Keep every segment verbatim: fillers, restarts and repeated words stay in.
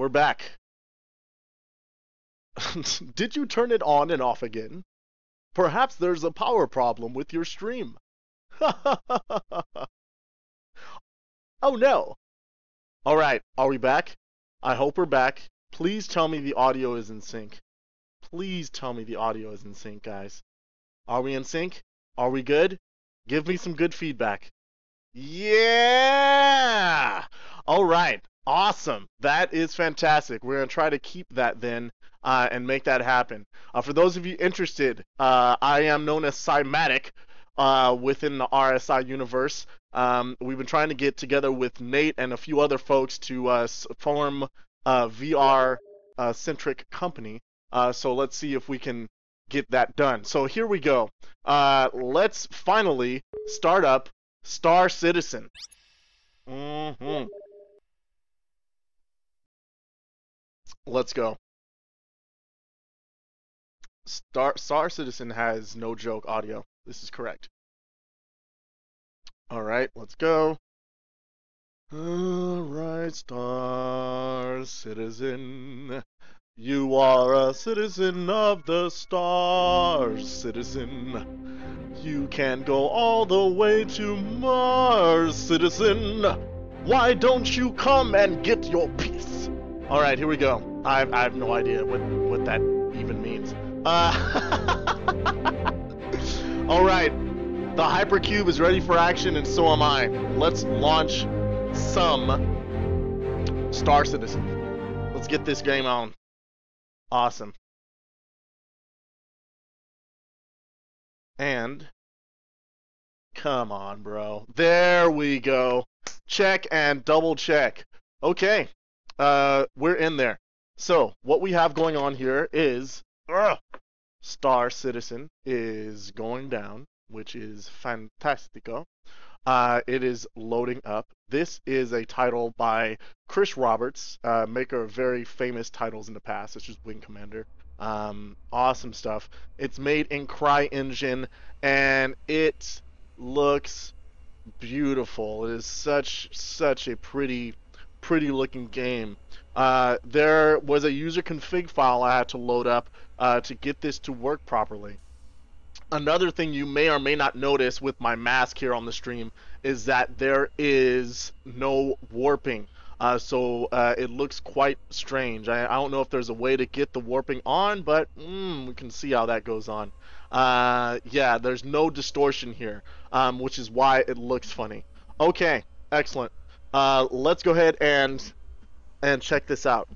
We're back. Did you turn it on and off again? Perhaps there's a power problem with your stream. Oh no! Alright, are we back? I hope we're back. Please tell me the audio is in sync. Please tell me the audio is in sync, guys. Are we in sync? Are we good? Give me some good feedback. Yeah! Alright, awesome. That is fantastic. We're going to try to keep that then uh, and make that happen. Uh, for those of you interested, uh, I am known as Cymatic uh, within the R S I universe. Um, we've been trying to get together with Nate and a few other folks to uh, form a V R-centric uh, company. Uh, so let's see if we can get that done. So here we go. Uh, let's finally start up Star Citizen. Mm-hmm. Let's go. Star, Star Citizen has no joke audio. This is correct. All right, let's go. All right, Star Citizen. You are a citizen of the stars, citizen. You can go all the way to Mars, citizen. Why don't you come and get your piece? All right, here we go. I, I have no idea what, what that even means. Uh, all right, the Hypercube is ready for action, and so am I. Let's launch some Star Citizen. Let's get this game on. Awesome. And come on, bro. There we go. Check and double check. Okay. Uh, we're in there. So what we have going on here is uh, Star Citizen is going down, which is fantastico. Uh, it is loading up. This is a title by Chris Roberts, uh, maker of very famous titles in the past, such as Wing Commander. Um, awesome stuff. It's made in CryEngine, and it looks beautiful. It is such such a pretty pretty looking game. Uh, there was a user config file I had to load up uh, to get this to work properly. Another thing you may or may not notice with my mask here on the stream is that there is no warping. Uh, so uh, it looks quite strange. I, I don't know if there's a way to get the warping on, but mm, we can see how that goes on. Uh, yeah, there's no distortion here, um, which is why it looks funny. Okay, excellent. Uh, let's go ahead and, and check this out.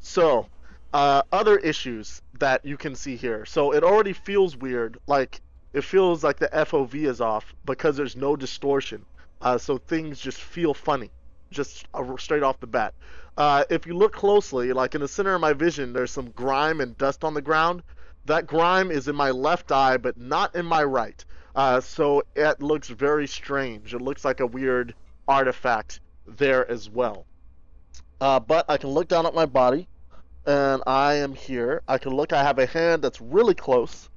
So... Uh, other issues that you can see here. So it already feels weird, like it feels like the F O V is off because there's no distortion. Uh, so things just feel funny, just uh, straight off the bat. Uh, if you look closely, like in the center of my vision, there's some grime and dust on the ground. That grime is in my left eye, but not in my right. Uh, so it looks very strange. It looks like a weird artifact there as well. Uh, but I can look down at my body. And I am here. I can look, I have a hand that's really close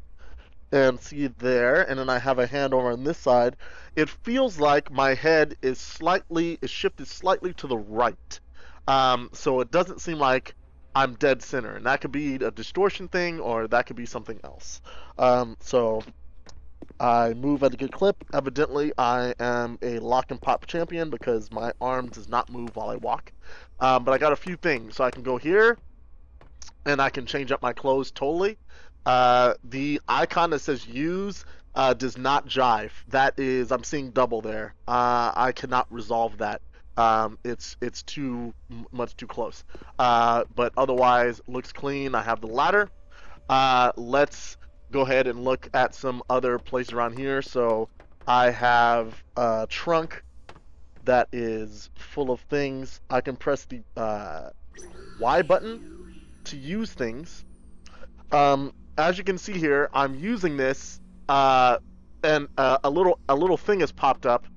and see there, and then I have a hand over on this side. It feels like my head is slightly, is shifted slightly to the right. Um, so it doesn't seem like I'm dead center, and that could be a distortion thing or that could be something else. Um, so I move at a good clip. Evidently, I am a lock and pop champion because my arm does not move while I walk. Um, but I got a few things, so I can go here. And I can change up my clothes totally. Uh, the icon that says use uh, does not jive. That is, I'm seeing double there. Uh, I cannot resolve that. Um, it's it's too much too close. Uh, but otherwise, looks clean. I have the ladder. Uh, let's go ahead and look at some other places around here. So I have a trunk that is full of things. I can press the uh, Y button to use things. Um, as you can see here, I'm using this, uh, and uh, a little a little thing has popped up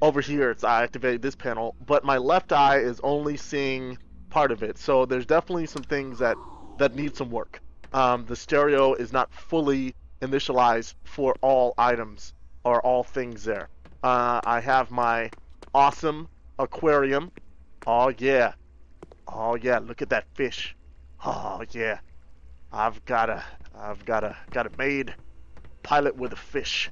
over here. It's I activated this panel, but my left eye is only seeing part of it. So there's definitely some things that that need some work. Um, the stereo is not fully initialized for all items or all things there. Uh, I have my awesome aquarium. Oh yeah. Oh yeah, look at that fish. Oh yeah, I've got a, I've got a, got it made. Pilot with a fish.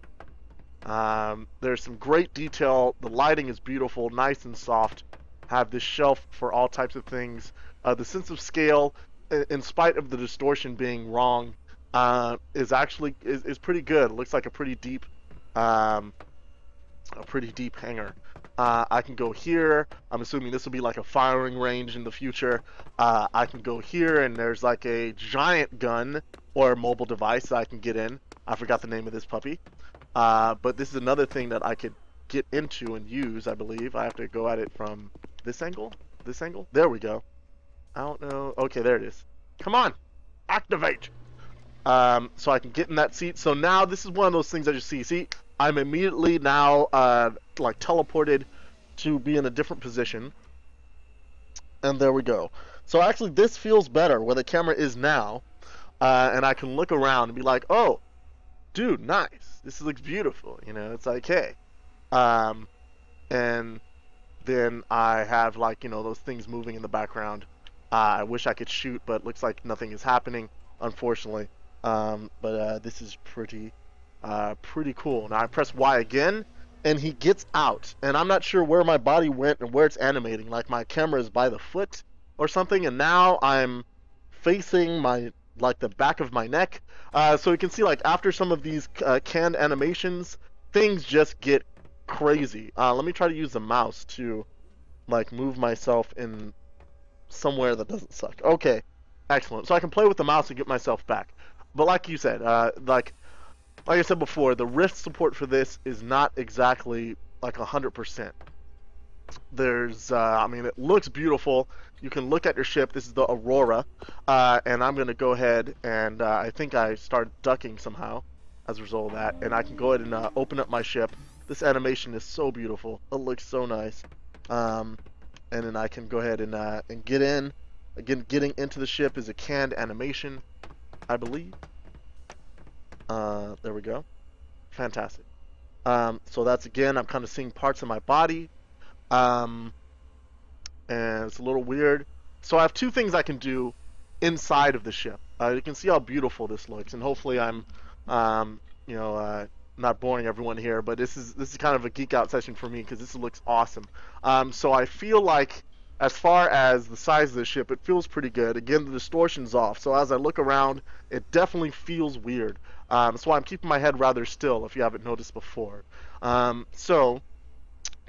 Um, there's some great detail. The lighting is beautiful, nice and soft. Have this shelf for all types of things. Uh, the sense of scale, in spite of the distortion being wrong, uh, is actually is, is pretty good. It looks like a pretty deep, um, a pretty deep hangar. Uh, I can go here. I'm assuming this will be like a firing range in the future. Uh, I can go here, and there's like a giant gun or a mobile device that I can get in. I forgot the name of this puppy. Uh, but this is another thing that I could get into and use, I believe. I have to go at it from this angle? This angle? There we go. I don't know. Okay, there it is. Come on! Activate! Um, so I can get in that seat. So now this is one of those things that you see. See? I'm immediately now uh, like teleported to be in a different position. And there we go. So actually this feels better where the camera is now. Uh, and I can look around and be like, oh, dude, nice. This looks beautiful. You know, it's like, hey. Um, and then I have like, you know, those things moving in the background. Uh, I wish I could shoot, but it looks like nothing is happening, unfortunately. Um, but uh, this is pretty... Uh, pretty cool. Now I press Y again, and he gets out. And I'm not sure where my body went and where it's animating. Like my camera is by the foot or something, and now I'm facing my like the back of my neck. Uh, so you can see, like after some of these uh, canned animations, things just get crazy. Uh, let me try to use the mouse to like move myself in somewhere that doesn't suck. Okay, excellent. So I can play with the mouse and get myself back. But like you said, uh, like. Like I said before, the Rift support for this is not exactly like one hundred percent. There's, uh, I mean, it looks beautiful. You can look at your ship. This is the Aurora. Uh, and I'm going to go ahead and uh, I think I started ducking somehow as a result of that. And I can go ahead and uh, open up my ship. This animation is so beautiful. It looks so nice. Um, and then I can go ahead and, uh, and get in. Again, getting into the ship is a canned animation, I believe. Uh, there we go. Fantastic. Um, so that's, again, I'm kind of seeing parts of my body. Um, and it's a little weird. So I have two things I can do inside of the ship. Uh, you can see how beautiful this looks. And hopefully I'm, um, you know, uh, not boring everyone here. But this is, this is kind of a geek out session for me because this looks awesome. Um, so I feel like, as far as the size of the ship, it feels pretty good. Again, the distortion's off. So as I look around, it definitely feels weird. Um, that's why I'm keeping my head rather still, if you haven't noticed before. Um, so,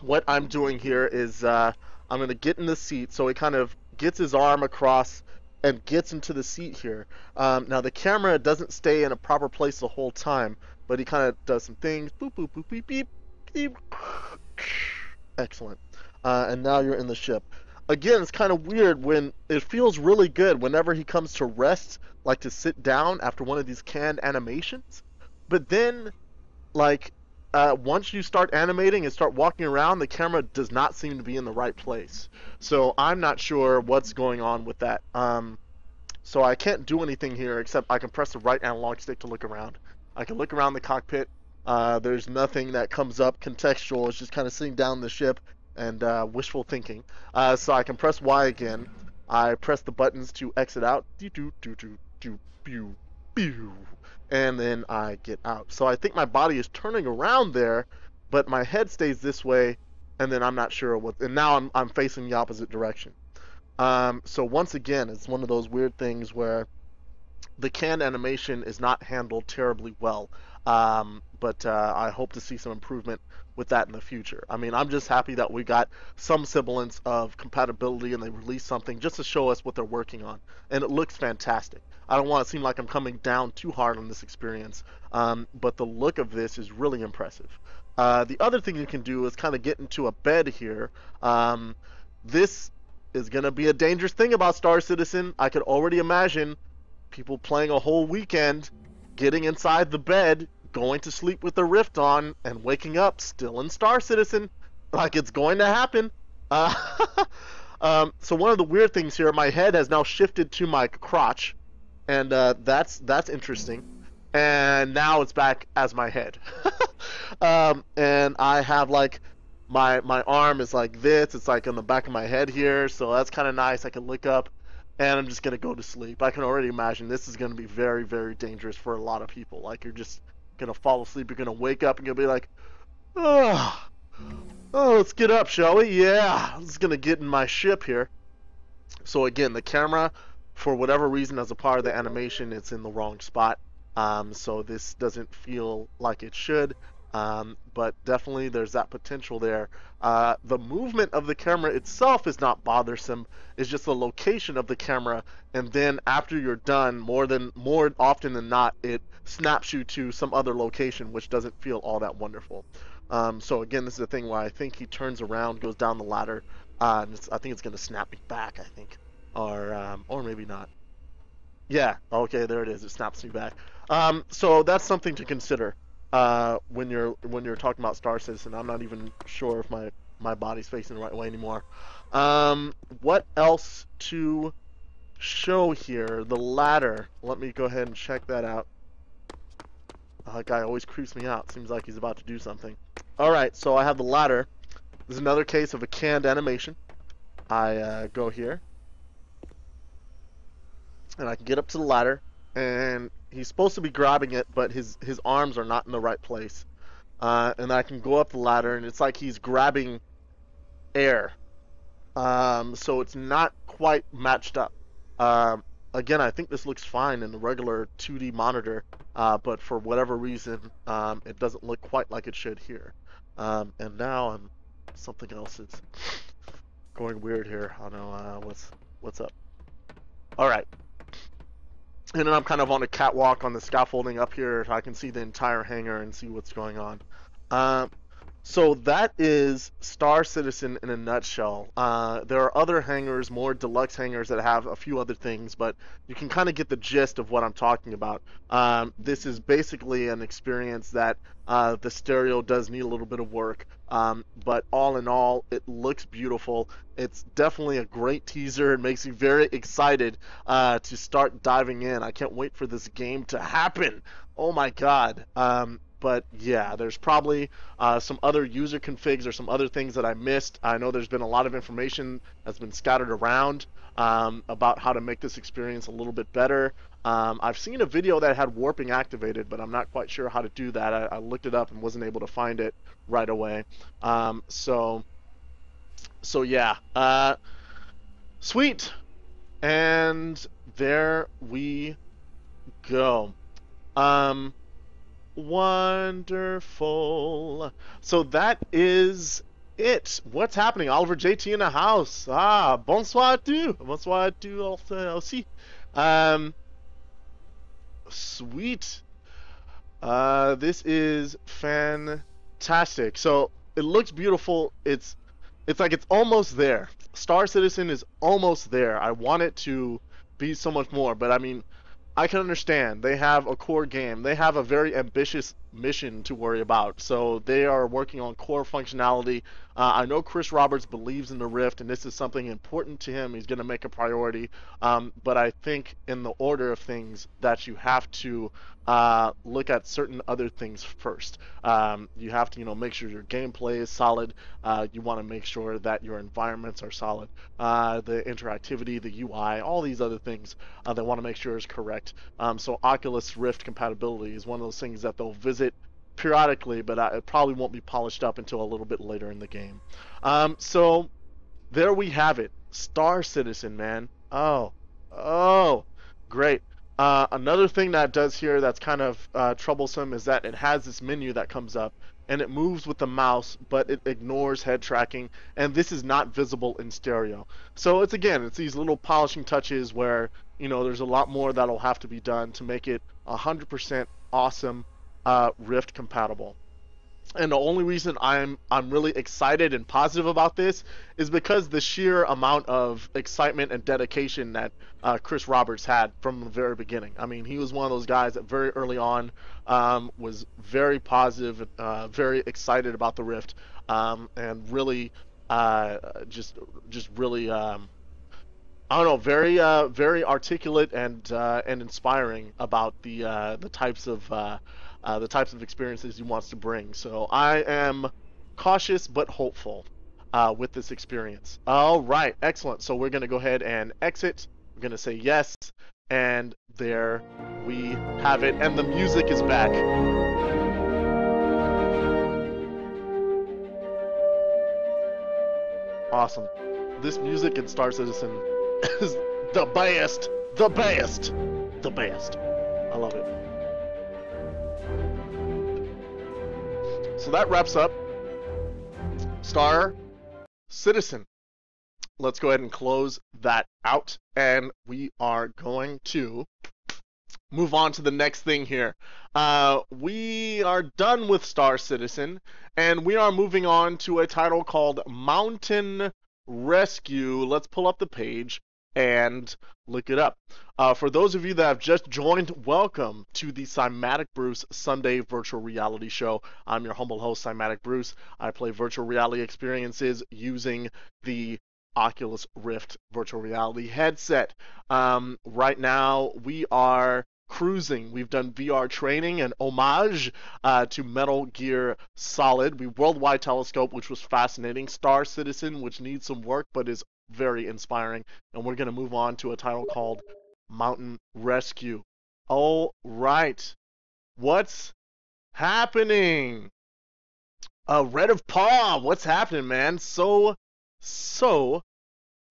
what I'm doing here is uh, I'm going to get in the seat. So he kind of gets his arm across and gets into the seat here. Um, now, the camera doesn't stay in a proper place the whole time, but he kind of does some things. Boop, boop, boop, beep, beep, beep. Excellent. Uh, and now you're in the ship. Again, it's kind of weird when it feels really good whenever he comes to rest, like to sit down after one of these canned animations. But then, like, uh, once you start animating and start walking around, the camera does not seem to be in the right place. So I'm not sure what's going on with that. Um, so I can't do anything here except I can press the right analog stick to look around. I can look around the cockpit. Uh, there's nothing that comes up contextual. It's just kind of sitting down the ship. And uh, wishful thinking. Uh, so I can press Y again. I press the buttons to exit out. And then I get out. So I think my body is turning around there, but my head stays this way, and then I'm not sure what. And now I'm, I'm facing the opposite direction. Um, so once again, it's one of those weird things where the canned animation is not handled terribly well. Um, but uh, I hope to see some improvement with that in the future. I mean, I'm just happy that we got some semblance of compatibility and they released something just to show us what they're working on. And it looks fantastic. I don't want to seem like I'm coming down too hard on this experience, um, but the look of this is really impressive. Uh, the other thing you can do is kind of get into a bed here. Um, this is going to be a dangerous thing about Star Citizen. I could already imagine people playing a whole weekend, getting inside the bed, going to sleep with the Rift on, and waking up still in Star Citizen. Like, it's going to happen. Uh, um, so one of the weird things here, my head has now shifted to my crotch, and uh, that's that's interesting. And now it's back as my head. um, and I have, like, my my arm is like this. It's like on the back of my head here, so that's kind of nice. I can look up, and I'm just gonna go to sleep. I can already imagine this is gonna be very, very dangerous for a lot of people. Like, you're just gonna fall asleep. You're gonna wake up and you'll be like, oh, oh, let's get up, shall we? Yeah, I'm just gonna get in my ship here. So again, the camera, for whatever reason, as a part of the animation, it's in the wrong spot. Um, so this doesn't feel like it should. Um, but definitely there's that potential there. Uh, the movement of the camera itself is not bothersome. It's just the location of the camera. And then after you're done, more than more often than not, it snaps you to some other location, which doesn't feel all that wonderful. Um, so again, this is the thing where I think he turns around, goes down the ladder, uh, and it's, I think it's going to snap me back, I think. Or, um, or maybe not. Yeah, okay, there it is. It snaps me back. Um, so that's something to consider. Uh, when you're when you're talking about Star Citizen, I'm not even sure if my my body's facing the right way anymore. Um, what else to show here? The ladder. Let me go ahead and check that out. Uh, that guy always creeps me out. Seems like he's about to do something. All right, so I have the ladder. This is another case of a canned animation. I uh, go here, and I can get up to the ladder, and he's supposed to be grabbing it, but his his arms are not in the right place. Uh, and I can go up the ladder, and it's like he's grabbing air. Um, so it's not quite matched up. Um, again, I think this looks fine in the regular two D monitor, uh, but for whatever reason, um, it doesn't look quite like it should here. Um, and now I'm something else is going weird here. I don't know uh, what's what's up. All right. And then I'm kind of on a catwalk on the scaffolding up here. I can see the entire hangar and see what's going on. Um, so that is Star Citizen in a nutshell. Uh, there are other hangars, more deluxe hangars that have a few other things, but you can kind of get the gist of what I'm talking about. Um, this is basically an experience that uh, the stereo does need a little bit of work. Um, but all in all, it looks beautiful. It's definitely a great teaser. It makes me very excited uh, to start diving in. I can't wait for this game to happen. Oh my God. Um, but yeah, there's probably uh, some other user configs or some other things that I missed. I know there's been a lot of information that's been scattered around um, about how to make this experience a little bit better. Um, I've seen a video that had warping activated, but I'm not quite sure how to do that. I, I looked it up and wasn't able to find it right away. Um, so, so yeah, uh, sweet. And there we go. Um, wonderful. So that is it. What's happening? Oliver J T in the house. Ah, bonsoir tu. Bonsoir tu aussi. Um, Sweet. Uh, this is fantastic. So it looks beautiful. It's, it's like it's almost there. Star Citizen is almost there. I want it to be so much more, but I mean, I can understand. They have a core game. They have a very ambitious mission to worry about. So they are working on core functionality. Uh, I know Chris Roberts believes in the Rift, and this is something important to him. He's going to make a priority. Um, but I think in the order of things that you have to uh, look at certain other things first. Um, you have to, you know, make sure your gameplay is solid. Uh, you want to make sure that your environments are solid. Uh, the interactivity, the U I, all these other things uh, they want to make sure is correct. Um, so Oculus Rift compatibility is one of those things that they'll visit periodically, but I, it probably won't be polished up until a little bit later in the game. Um, so there we have it. Star Citizen, man. Oh, oh, great. Uh, another thing that it does here that's kind of uh, troublesome is that it has this menu that comes up and it moves with the mouse, but it ignores head tracking, and this is not visible in stereo. So it's, again, it's these little polishing touches where, you know, there's a lot more that'll have to be done to make it one hundred percent awesome Uh, Rift compatible. And the only reason I'm I'm really excited and positive about this is because the sheer amount of excitement and dedication that uh, Chris Roberts had from the very beginning. I mean, he was one of those guys that very early on um, was very positive, uh, very excited about the Rift, um, and really uh, just just really um, I don't know, very uh, very articulate and uh, and inspiring about the uh, the types of uh, Uh, the types of experiences he wants to bring. So I am cautious but hopeful uh, with this experience. All right, excellent. So we're going to go ahead and exit. We're going to say yes. And there we have it. And the music is back. Awesome. This music in Star Citizen is the best, the best, the best. I love it. So that wraps up Star Citizen. Let's go ahead and close that out. And we are going to move on to the next thing here. Uh, we are done with Star Citizen, and we are moving on to a title called Mountain Rescue. Let's pull up the page and look it up. Uh, for those of you that have just joined, welcome to the Cymatic Bruce Sunday Virtual Reality Show. I'm your humble host, Cymatic Bruce. I play virtual reality experiences using the Oculus Rift virtual reality headset. Um, right now, we are cruising. We've done V R training and homage uh, to Metal Gear Solid. We Worldwide Telescope, which was fascinating. Star Citizen, which needs some work, but is very inspiring. And we're going to move on to a title called Mountain Rescue. All right. What's happening? Uh, Red of Paw, what's happening, man? So, so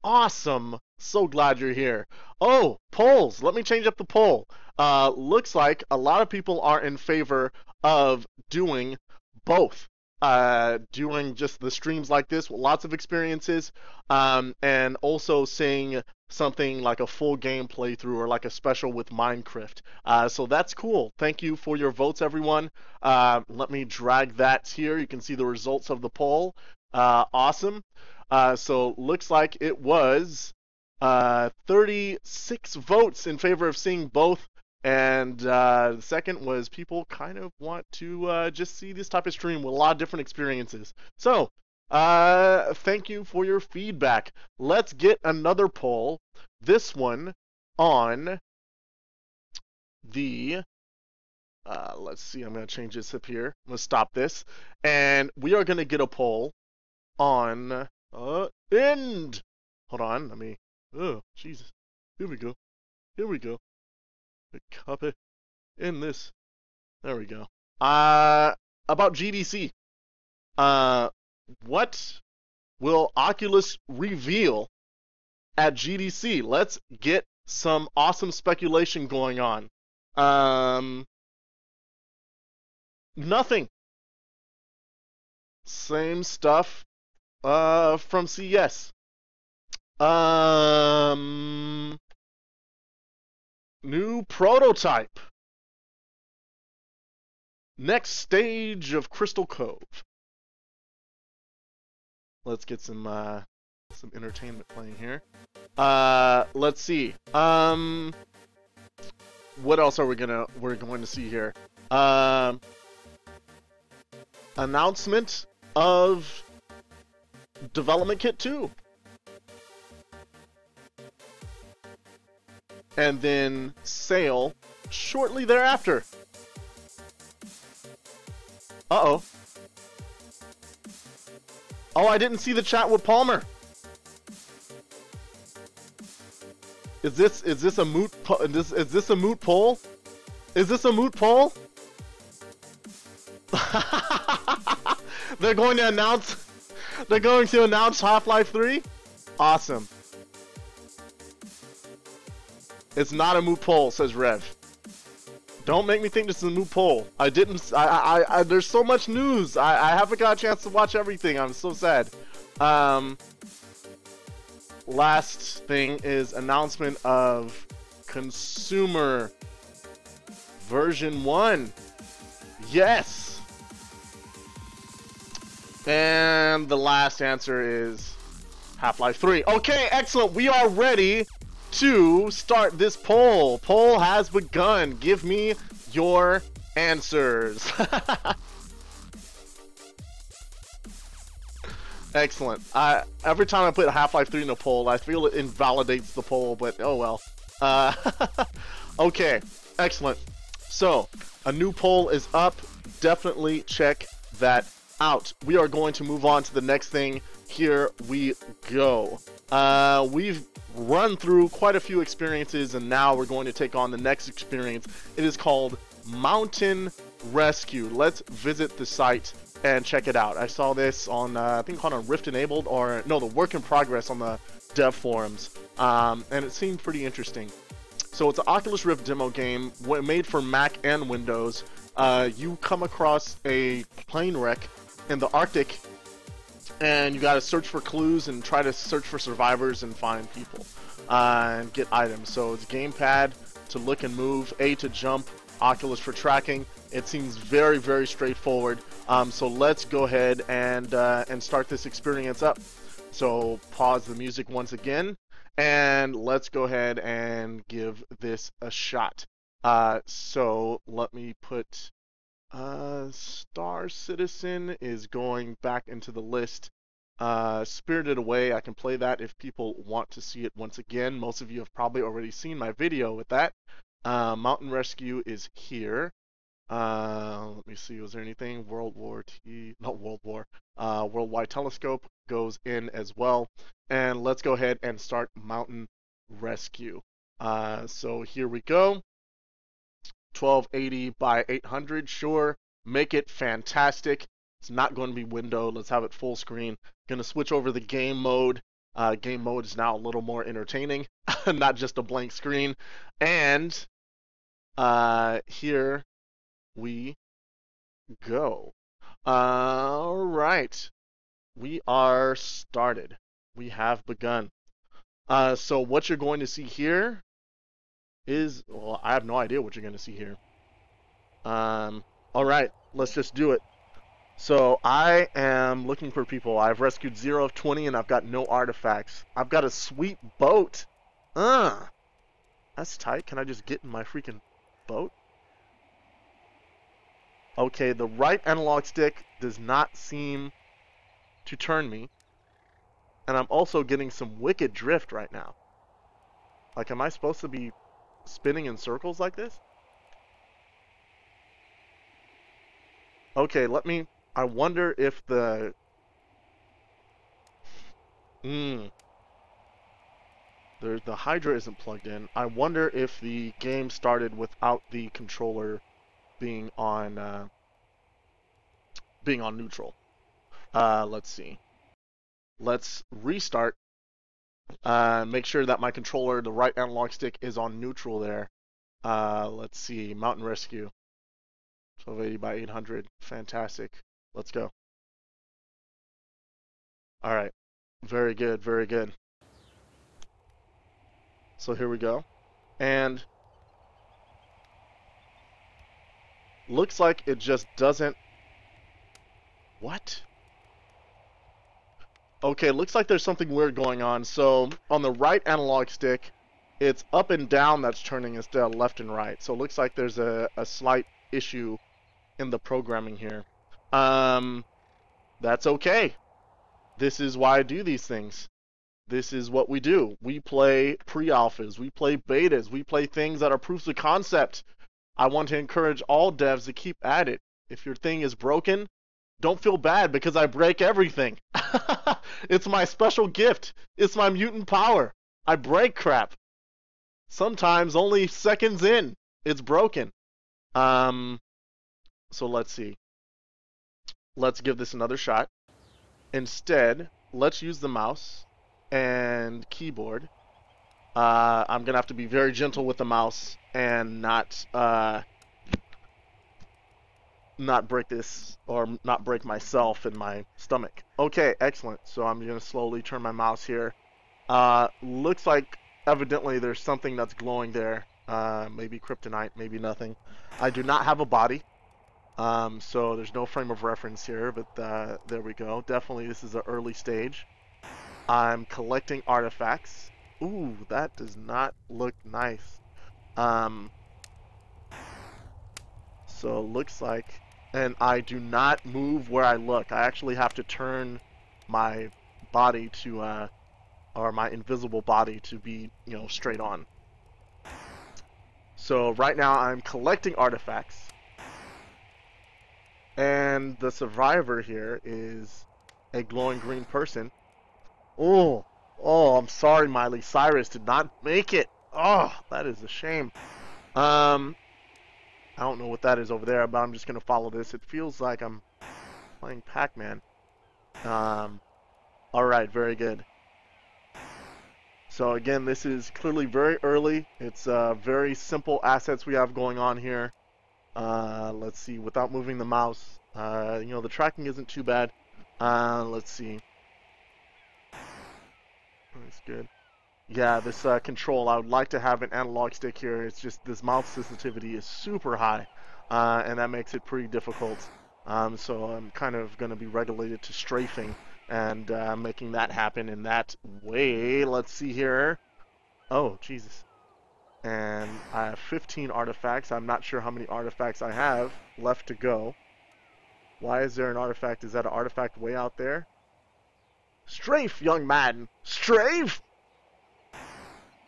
awesome. So glad you're here. Oh, polls. Let me change up the poll. Uh, looks like a lot of people are in favor of doing both, uh, doing just the streams like this with lots of experiences, um, and also seeing something like a full game playthrough or like a special with Minecraft. Uh, so that's cool. Thank you for your votes, everyone. Uh, let me drag that here. You can see the results of the poll. Uh, awesome. Uh, so looks like it was uh, thirty-six votes in favor of seeing both, and uh, the second was people kind of want to uh, just see this type of stream with a lot of different experiences. So uh, thank you for your feedback. Let's get another poll, this one on the uh, let's see, I'm going to change this up here. I'm going to stop this, and we are going to get a poll on uh, end. Hold on, let me, oh, Jesus. Here we go. Here we go. Copy in this. There we go. Uh, about G D C. Uh, what will Oculus reveal at G D C? Let's get some awesome speculation going on. Um, nothing. Same stuff uh, from C E S. Um, new prototype. Next stage of Crystal Cove. Let's get some uh, some entertainment playing here. Uh, let's see. Um, what else are we gonna we're going to see here? Um, announcement of Development Kit two. And then sale shortly thereafter. Uh-oh. Oh, I didn't see the chat with Palmer. Is this is this a moot po- is this, is this a moot poll? Is this a moot poll? They're going to announce they're going to announce Half-Life three? Awesome. It's not a moot poll, says Rev. Don't make me think this is a moot poll. I didn't. I. I. I there's so much news. I. I haven't got a chance to watch everything. I'm so sad. Um. Last thing is announcement of consumer version one. Yes. And the last answer is Half-Life three. Okay, excellent. We are ready to start this poll. Poll has begun. Give me your answers. Excellent. I, every time I put Half-Life three in a poll, I feel it invalidates the poll, but oh well. Uh, okay, excellent. So, a new poll is up. Definitely check that out. We are going to move on to the next thing. Here we go. Uh, we've run through quite a few experiences, and now we're going to take on the next experience. It is called Mountain Rescue. Let's visit the site and check it out. I saw this on, uh, I think, on a Rift Enabled, or no, the Work in Progress on the dev forums, um, and it seemed pretty interesting. So it's an Oculus Rift demo game made for Mac and Windows. Uh, you come across a plane wreck in the Arctic, and you gotta search for clues and try to search for survivors and find people uh, and get items. So it's gamepad to look and move, A to jump, Oculus for tracking. It seems very, very straightforward. Um, so let's go ahead and uh, and start this experience up. So pause the music once again, and let's go ahead and give this a shot. Uh, so let me put uh, Star Citizen is going back into the list. Uh, Spirited Away, I can play that if people want to see it once again. Most of you have probably already seen my video with that. Uh, Mountain Rescue is here. Uh, let me see, was there anything? World War T, not World War, uh, Worldwide Telescope goes in as well. And let's go ahead and start Mountain Rescue. Uh, so here we go. twelve eighty by eight hundred, sure, make it fantastic. It's not going to be window, let's have it full screen. Gonna switch over the game mode. Uh, game mode is now a little more entertaining, not just a blank screen. And uh, here we go. Uh, all right, we are started. We have begun. Uh, so what you're going to see here is, well, I have no idea what you're going to see here. Um, all right, let's just do it. So I am looking for people. I've rescued zero of twenty, and I've got no artifacts. I've got a sweet boat. Uh, that's tight. Can I just get in my freaking boat? Okay, the right analog stick does not seem to turn me. And I'm also getting some wicked drift right now. Like, am I supposed to be spinning in circles like this? Okay, let me... I wonder if the... Mmm. The Hydra isn't plugged in. I wonder if the game started without the controller being on uh, being on neutral. Uh, let's see. Let's restart. Uh, make sure that my controller, the right analog stick, is on neutral there. Uh, let's see. Mountain Rescue. twelve eighty by eight hundred. Fantastic. Let's go. All right. Very good. Very good. So here we go. And looks like it just doesn't... What? Okay, looks like there's something weird going on. So on the right analog stick, it's up and down that's turning instead of left and right. So it looks like there's a, a slight issue in the programming here. Um, that's okay. This is why I do these things. This is what we do. We play pre-alphas. We play betas. We play things that are proofs of concept. I want to encourage all devs to keep at it. If your thing is broken, don't feel bad because I break everything. It's my special gift. It's my mutant power. I break crap. Sometimes only seconds in, it's broken. Um, so let's see. Let's give this another shot. Instead, let's use the mouse and keyboard. Uh, I'm gonna have to be very gentle with the mouse and not uh, not break this, or not break myself in my stomach. Okay, excellent. So I'm gonna slowly turn my mouse here. Uh, looks like evidently there's something that's glowing there. Uh, maybe kryptonite, maybe nothing. I do not have a body, um, so there's no frame of reference here, but uh, there we go. Definitely this is an early stage. I'm collecting artifacts. Ooh, that does not look nice. Um, so looks like, and I do not move where I look. I actually have to turn my body to, uh, or my invisible body to be, you know, straight on. So right now I'm collecting artifacts. And the survivor here is a glowing green person. Oh, oh, I'm sorry, Miley Cyrus did not make it. Oh, that is a shame. Um, I don't know what that is over there, but I'm just going to follow this. It feels like I'm playing Pac-Man. Um, all right, very good. So again, this is clearly very early. It's uh, very simple assets we have going on here. Uh, let's see, without moving the mouse, uh, you know, the tracking isn't too bad. Uh, let's see. That's good. Yeah, this uh, control, I would like to have an analog stick here. It's just this mouse sensitivity is super high, uh, and that makes it pretty difficult. Um, so I'm kind of going to be regulated to strafing and uh, making that happen in that way. Let's see here. Oh, Jesus. And I have fifteen artifacts. I'm not sure how many artifacts I have left to go. Why is there an artifact? Is that an artifact way out there? Strafe, young man! Strafe!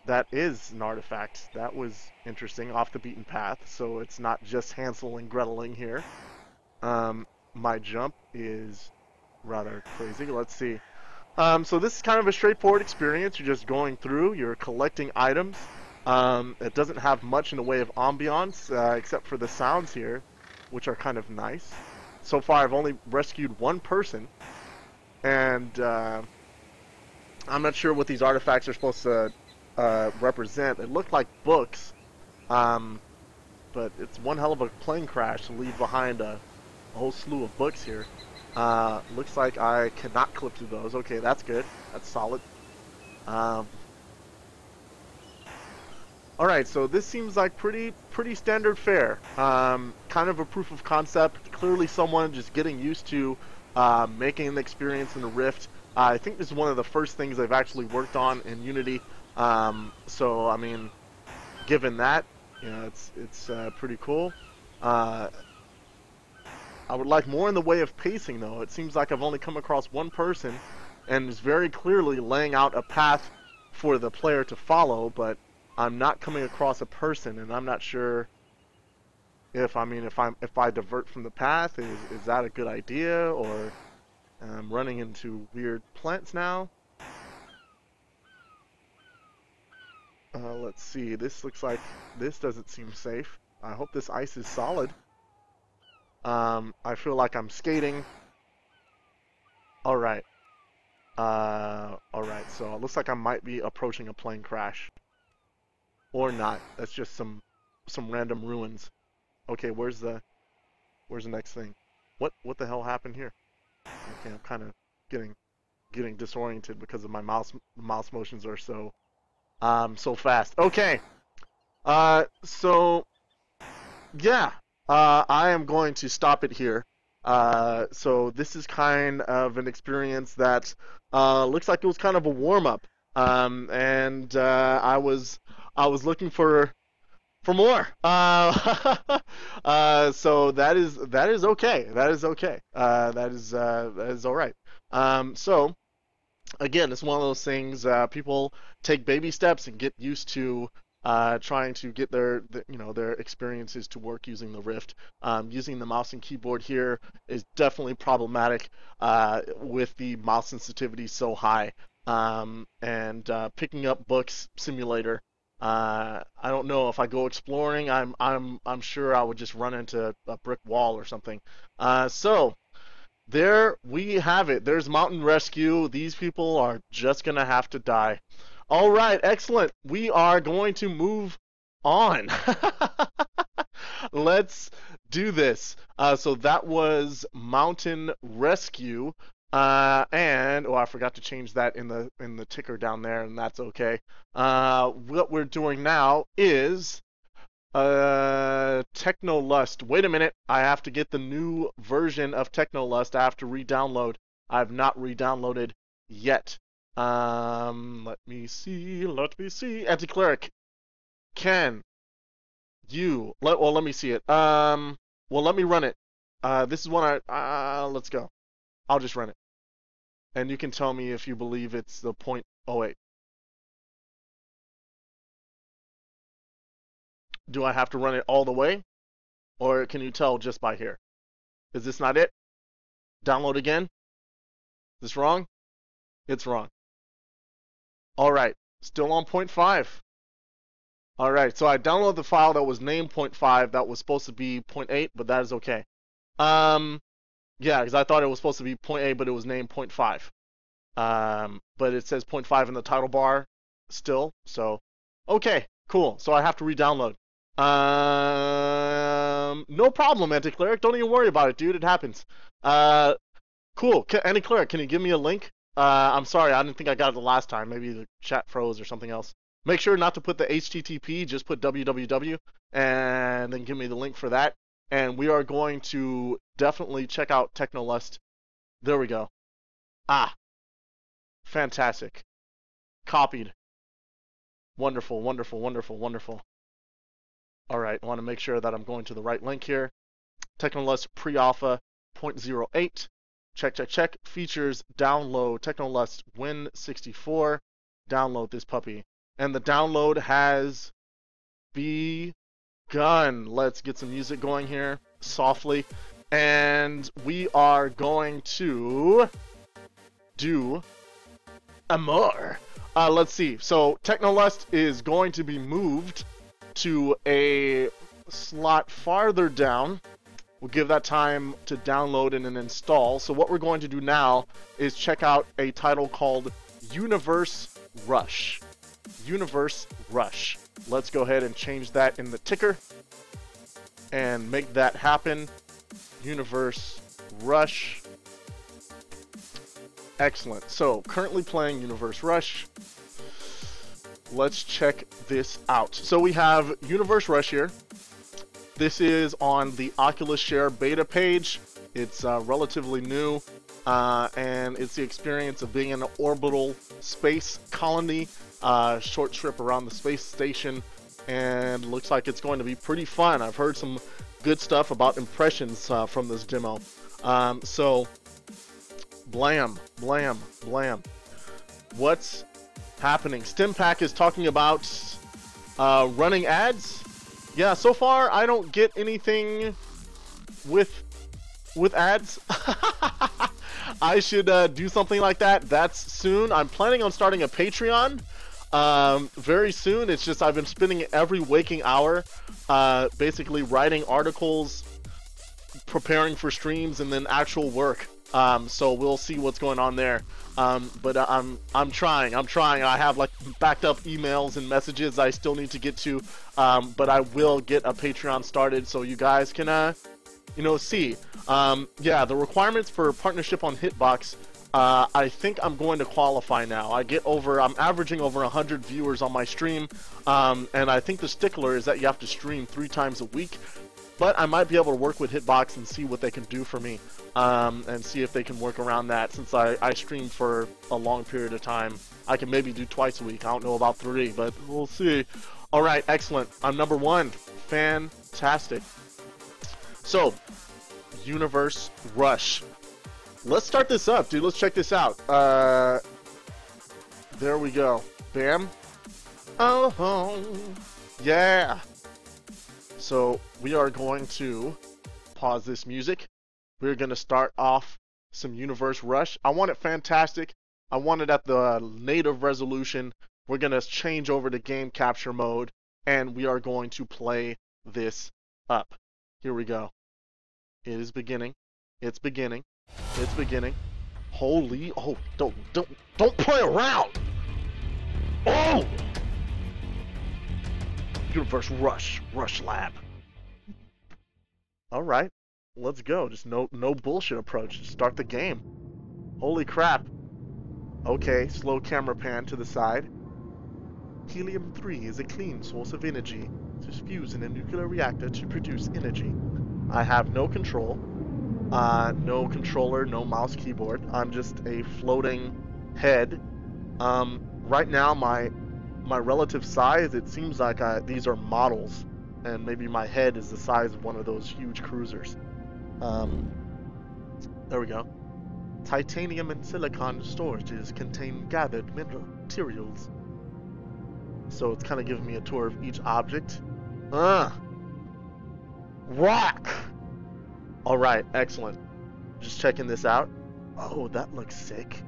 That is an artifact. That was interesting. Off the beaten path. So it's not just Hansel and Greteling here. Um, my jump is rather crazy. Let's see. Um, so this is kind of a straightforward experience. You're just going through. You're collecting items. Um, it doesn't have much in the way of ambiance, uh, except for the sounds here, which are kind of nice. So far, I've only rescued one person, and uh, I'm not sure what these artifacts are supposed to uh, represent. It looked like books, um, but it's one hell of a plane crash to leave behind a, a whole slew of books here. Uh, looks like I cannot clip through those. Okay, that's good. That's solid. Um... Alright, so this seems like pretty pretty standard fare. Um, kind of a proof of concept. Clearly someone just getting used to uh, making an experience in the Rift. Uh, I think this is one of the first things they've actually worked on in Unity. Um, so, I mean, given that, you know, it's, it's uh, pretty cool. Uh, I would like more in the way of pacing, though. It seems like I've only come across one person and is very clearly laying out a path for the player to follow, but I'm not coming across a person, and I'm not sure if I mean if I'm if I divert from the path, is is that a good idea, or I'm running into weird plants now. Uh, let's see. This looks like this doesn't seem safe. I hope this ice is solid. Um, I feel like I'm skating. All right. Uh, all right. So it looks like I might be approaching a plane crash. Or not. That's just some some random ruins. Okay, where's the where's the next thing? What what the hell happened here? Okay, I'm kind of getting getting disoriented because of my mouse mouse motions are so um so fast. Okay. Uh so yeah, uh I am going to stop it here. Uh so this is kind of an experience that uh looks like it was kind of a warm up. Um and uh I was I was looking for for more. Uh, uh, so that is that is okay. That is okay. Uh, that is uh, that is all right. Um, so again, it's one of those things. Uh, people take baby steps and get used to uh, trying to get their the, you know their experiences to work using the Rift. Um, using the mouse and keyboard here is definitely problematic uh, with the mouse sensitivity so high. Um, and uh, picking up books simulator. Uh, I don't know if I go exploring, I'm, I'm, I'm sure I would just run into a brick wall or something. Uh, so there we have it. There's Mountain Rescue. These people are just going to have to die. All right. Excellent. We are going to move on. Let's do this. Uh, so that was Mountain Rescue. Uh, and, oh, I forgot to change that in the, in the ticker down there, and that's okay. Uh, what we're doing now is, uh, Techno Lust. Wait a minute. I have to get the new version of Techno Lust. I have to re-download. I've not re-downloaded yet. Um, let me see. Let me see. Anticleric. Can you, let, well, let me see it. Um, well, let me run it. Uh, this is one I, uh, let's go. I'll just run it. And you can tell me if you believe it's the point oh eight. Do I have to run it all the way? Or can you tell just by here? Is this not it? Download again? Is this wrong? It's wrong. All right, still on point five. All right, so I downloaded the file that was named point five. That was supposed to be point eight, but that is okay. Um, yeah, because I thought it was supposed to be point eight, but it was named point five. Um, but it says point five in the title bar still, so okay, cool. So I have to re-download. Um, no problem, Anticleric. Don't even worry about it, dude. It happens. Uh, cool. Can, Anticleric, can you give me a link? Uh, I'm sorry, I didn't think I got it the last time. Maybe the chat froze or something else. Make sure not to put the H T T P, just put W W W, and then give me the link for that. And we are going to definitely check out Techno Lust. There we go. Ah, fantastic. Copied. Wonderful, wonderful, wonderful, wonderful. All right, I want to make sure that I'm going to the right link here. Techno Lust Pre-Alpha point oh eight. Check, check, check. Features, download Techno Lust Win sixty-four. Download this puppy. And the download has begun. Let's get some music going here softly. And we are going to do Amor. Uh, let's see. So Techno Lust is going to be moved to a slot farther down. We'll give that time to download and then install. So what we're going to do now is check out a title called Universe Rush. Universe Rush. Let's go ahead and change that in the ticker and make that happen. Universe Rush. Excellent. So currently playing Universe Rush. Let's check this out. So we have Universe Rush here. This is on the Oculus Share beta page. It's uh, relatively new. Uh, and it's the experience of being in an orbital space colony, uh, short trip around the space station, and looks like it's going to be pretty fun. I've heard some good stuff about impressions uh, from this demo. Um, so, blam, blam, blam. What's happening? Stimpack is talking about uh, running ads. Yeah, so far I don't get anything with with ads. I should uh, do something like that. That's soon. I'm planning on starting a Patreon um, very soon. It's just I've been spending every waking hour uh, basically writing articles, preparing for streams, and then actual work. Um, so we'll see what's going on there. Um, but I'm I'm trying. I'm trying. I have like backed up emails and messages I still need to get to. Um, but I will get a Patreon started so you guys can uh, you know, see. Um, yeah, the requirements for partnership on Hitbox, uh, I think I'm going to qualify now. I get over, I'm averaging over one hundred viewers on my stream, um, and I think the stickler is that you have to stream three times a week, but I might be able to work with Hitbox and see what they can do for me, um, and see if they can work around that, since I, I stream for a long period of time. I can maybe do twice a week, I don't know about three, but we'll see. Alright, excellent. I'm number one. Fantastic. So, Universe Rush. Let's start this up, dude. Let's check this out. Uh, there we go. Bam. Oh, yeah. So we are going to pause this music. We're going to start off some Universe Rush. I want it fantastic. I want it at the native resolution. We're going to change over to game capture mode, and we are going to play this up. Here we go. It is beginning. It's beginning. It's beginning. Holy! Oh, don't don't don't play around. Oh! Universe Rush, Rush Lab. All right, let's go. Just no no bullshit approach. Just start the game. Holy crap! Okay, slow camera pan to the side. Helium three is a clean source of energy. It's fused in a nuclear reactor to produce energy. I have no control, uh, no controller, no mouse keyboard. I'm just a floating head. Um, right now, my my relative size, it seems like I, these are models, and maybe my head is the size of one of those huge cruisers. Um, there we go. Titanium and silicon storages contain gathered materials. So it's kind of giving me a tour of each object. Ugh! Rock! All right, excellent. Just checking this out. Oh, that looks sick.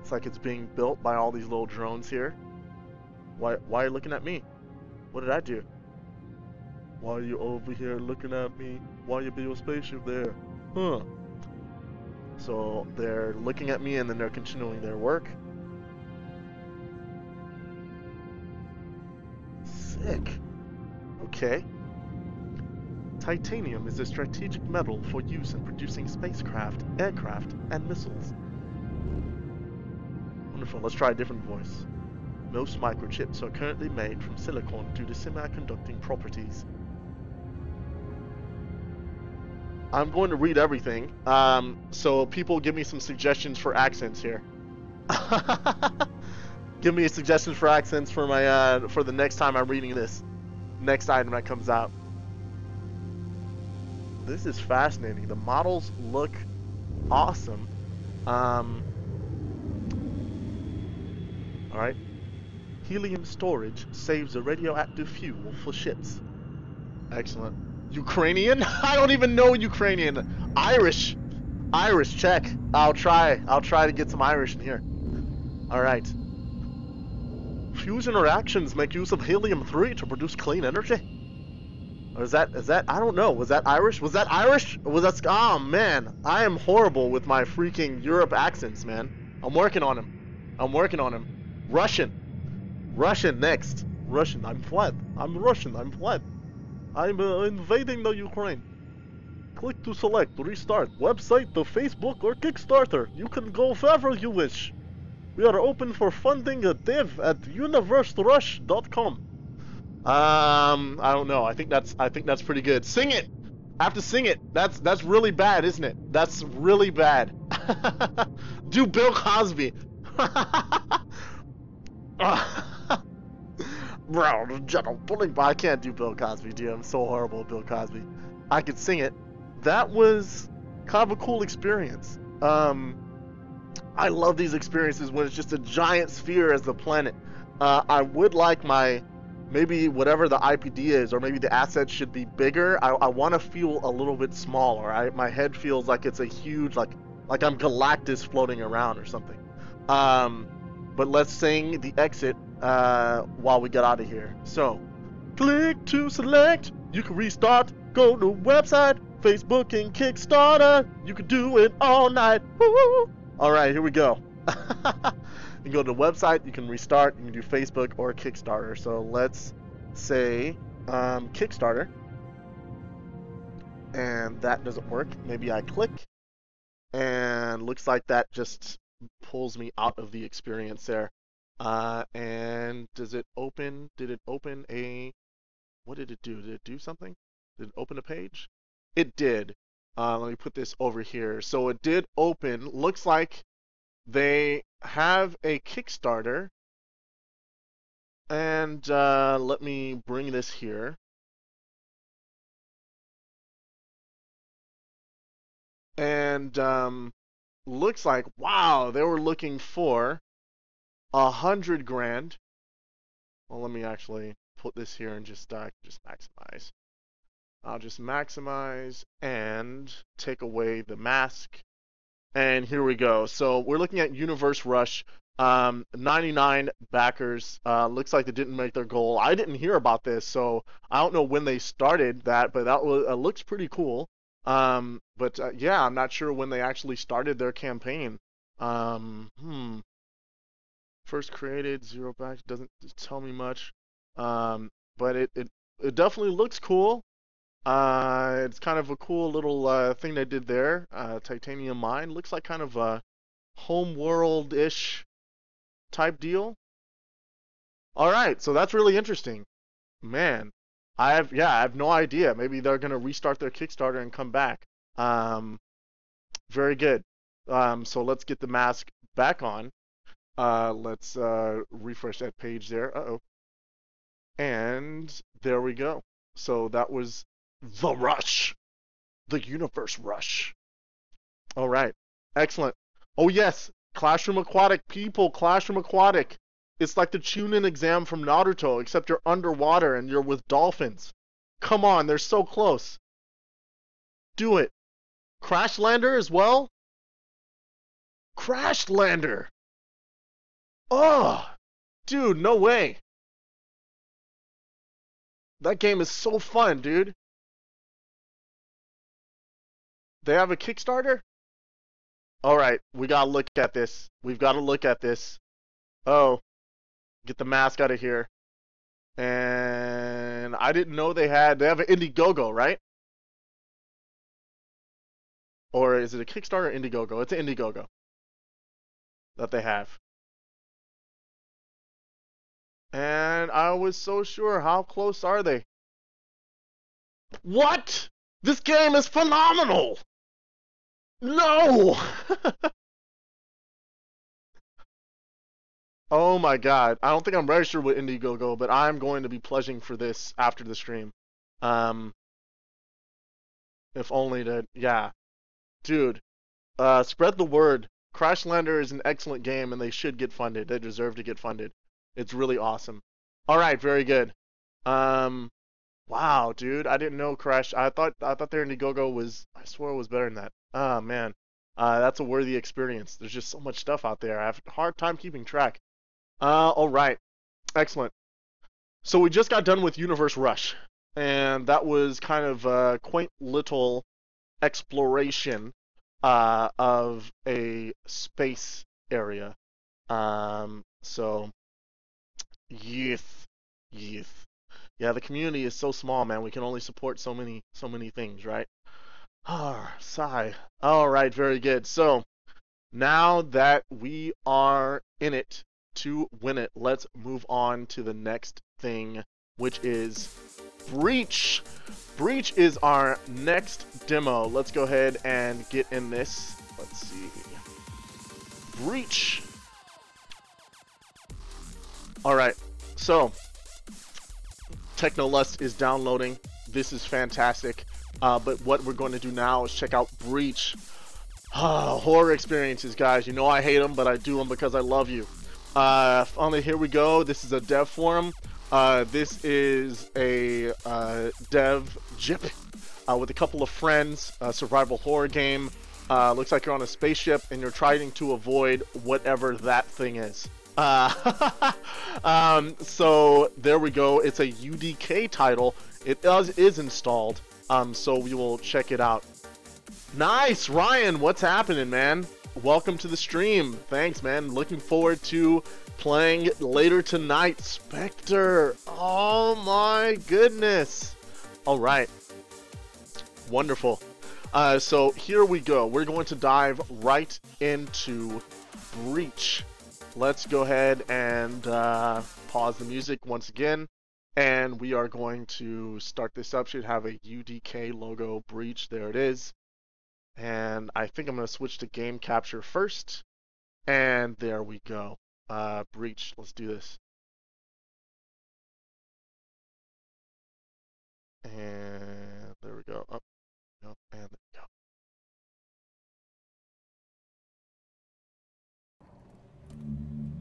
It's like it's being built by all these little drones here. Why, why are you looking at me? What did I do? Why are you over here looking at me? Why are you building a spaceship there? Huh. So they're looking at me and then they're continuing their work. Sick. Okay. Titanium is a strategic metal for use in producing spacecraft, aircraft, and missiles. Wonderful. Let's try a different voice. Most microchips are currently made from silicon due to semiconducting properties. I'm going to read everything, um, so people give me some suggestions for accents here. Give me suggestions for accents for my uh, for the next time I'm reading this. Next item that comes out. This is fascinating. The models look awesome. Um, all right. Helium storage saves a radioactive fuel for ships. Excellent. Ukrainian? I don't even know Ukrainian. Irish. Irish, check. I'll try. I'll try to get some Irish in here. All right. Fusion reactions make use of helium three to produce clean energy. Or is that, is that, I don't know. Was that Irish? Was that Irish? Or was that, oh man, I am horrible with my freaking Europe accents, man. I'm working on him. I'm working on him. Russian. Russian next. Russian, I'm fled. I'm Russian, I'm fled. I'm uh, invading the Ukraine. Click to select, to restart, website, to Facebook, or Kickstarter. You can go wherever you wish. We are open for funding at dev at universe rush dot com. Um, I don't know. I think that's I think that's pretty good. Sing it. I have to sing it. That's that's really bad, isn't it? That's really bad. Do Bill Cosby. Bro, I can't do Bill Cosby, dude. I'm so horrible at Bill Cosby. I could sing it. That was kind of a cool experience. Um, I love these experiences when it's just a giant sphere as the planet. Uh, I would like my, maybe whatever the I P D is, or maybe the assets should be bigger. I, I want to feel a little bit smaller. I, my head feels like it's a huge, like, like I'm Galactus floating around or something. Um, but let's sing the exit. Uh, while we get out of here. So, click to select. You can restart. Go to website, Facebook, and Kickstarter. You can do it all night. Woo! All right, here we go. You go to the website. You can restart. You can do Facebook or Kickstarter. So let's say um, Kickstarter. And that doesn't work. Maybe I click. And looks like that just pulls me out of the experience there. Uh, and does it open, did it open a, what did it do? Did it do something? Did it open a page? It did. Uh, let me put this over here. So it did open. Looks like they have a Kickstarter. And uh, let me bring this here. And um, looks like, wow, they were looking for a hundred grand. Well, let me actually put this here and just uh, just maximize. I'll just maximize and take away the mask. And here we go. So we're looking at Universe Rush. Um, ninety-nine backers. Uh, looks like they didn't make their goal. I didn't hear about this, so I don't know when they started that, but that was, uh, looks pretty cool. Um, but uh, yeah, I'm not sure when they actually started their campaign. Um, hmm. First created, zero back, doesn't tell me much, um, but it, it, it definitely looks cool. Uh, it's kind of a cool little uh, thing they did there. Uh, Titanium Mine looks like kind of a homeworld-ish type deal. All right, so that's really interesting, man. I have yeah, I have no idea. Maybe they're gonna restart their Kickstarter and come back. Um, very good. Um, so let's get the mask back on. Uh, let's uh, refresh that page there. Uh-oh. And there we go. So that was the rush. The Universe Rush. All right. Excellent. Oh, yes. Classroom Aquatic, people. Classroom Aquatic. It's like the Chunin exam from Naruto, except you're underwater and you're with dolphins. Come on, they're so close. Do it. Crashlander as well? Crashlander! Oh! Dude, no way. That game is so fun, dude. They have a Kickstarter? Alright, we gotta look at this. We've gotta look at this. Oh. Get the mask out of here. And I didn't know they had... They have an Indiegogo, right? Or is it a Kickstarter or Indiegogo? It's an Indiegogo that they have. And I was so sure. How close are they? What? This game is phenomenal! No! Oh my god. I don't think I'm registered with Indiegogo, but I'm going to be pledging for this after the stream. Um, if only to... Yeah. Dude, uh, spread the word. Crashlander is an excellent game, and they should get funded. They deserve to get funded. It's really awesome. Alright, very good. Um... Wow, dude, I didn't know Crash. I thought I thought their Indiegogo was, I swore it was better than that. Oh, man. Uh, that's a worthy experience. There's just so much stuff out there. I have a hard time keeping track. Uh, all right. Excellent. So we just got done with Universe Rush. And that was kind of a quaint little exploration uh, of a space area. Um, so, yes, yes. Yeah, the community is so small, man. We can only support so many, so many things, right? Ah, oh, sigh. All right, very good. So now that we are in it to win it, let's move on to the next thing, which is Breach. Breach is our next demo. Let's go ahead and get in this. Let's see. Breach. All right, so... Techno Lust is downloading. This is fantastic. Uh, but what we're going to do now is check out Breach. Oh, horror experiences, guys. You know I hate them, but I do them because I love you. Uh, finally, here we go. This is a dev forum. Uh, this is a uh, dev jip uh, with a couple of friends. A survival horror game. Uh, looks like you're on a spaceship and you're trying to avoid whatever that thing is. Uh, um, so there we go. It's a U D K title. It does is installed. Um, so we will check it out. Nice, Ryan. What's happening, man? Welcome to the stream. Thanks, man. Looking forward to playing later tonight. Spectre. Oh my goodness. All right. Wonderful. Uh, so here we go. We're going to dive right into Breach. Let's go ahead and uh, pause the music once again, and we are going to start this up. Should have a U D K logo, Breach. There it is. And I think I'm going to switch to game capture first. And there we go. Uh, Breach. Let's do this. And there we go. Up. Oh, and there we go.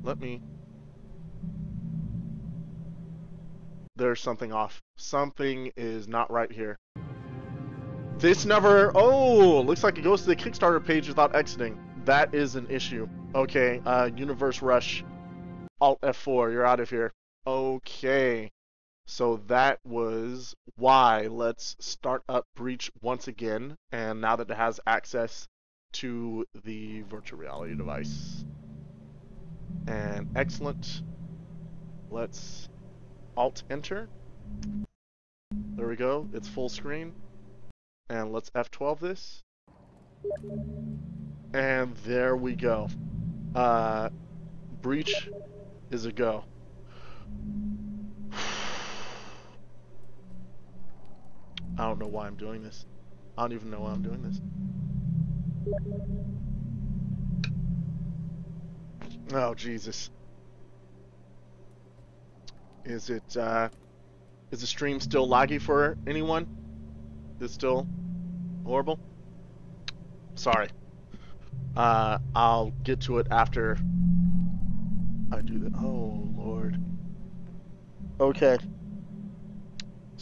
Let me... There's something off. Something is not right here. This never... Oh! Looks like it goes to the Kickstarter page without exiting. That is an issue. Okay, uh, Universe Rush. Alt F four, you're out of here. Okay. So that was why. Let's start up Breach once again. And now that it has access to the virtual reality device... And excellent. Let's Alt Enter. There we go. It's full screen. And let's F twelve this. And there we go. Uh, Breach is a go. I don't know why I'm doing this. I don't even know why I'm doing this. Oh, Jesus. Is it, uh... Is the stream still laggy for anyone? Is it still horrible? Sorry. Uh, I'll get to it after I do that. Oh, Lord. Okay.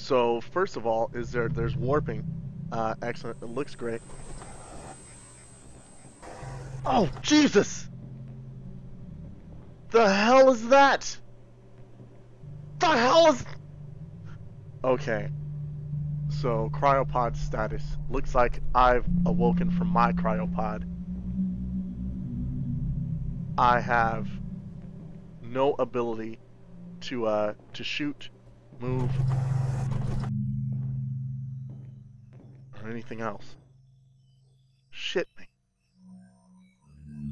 So first of all, is there there's warping. Uh, excellent. It looks great. Oh Jesus! The hell is that? The hell is? Okay. So cryopod status. Looks like I've awoken from my cryopod. I have no ability to uh to shoot, move, or anything else. Shit me.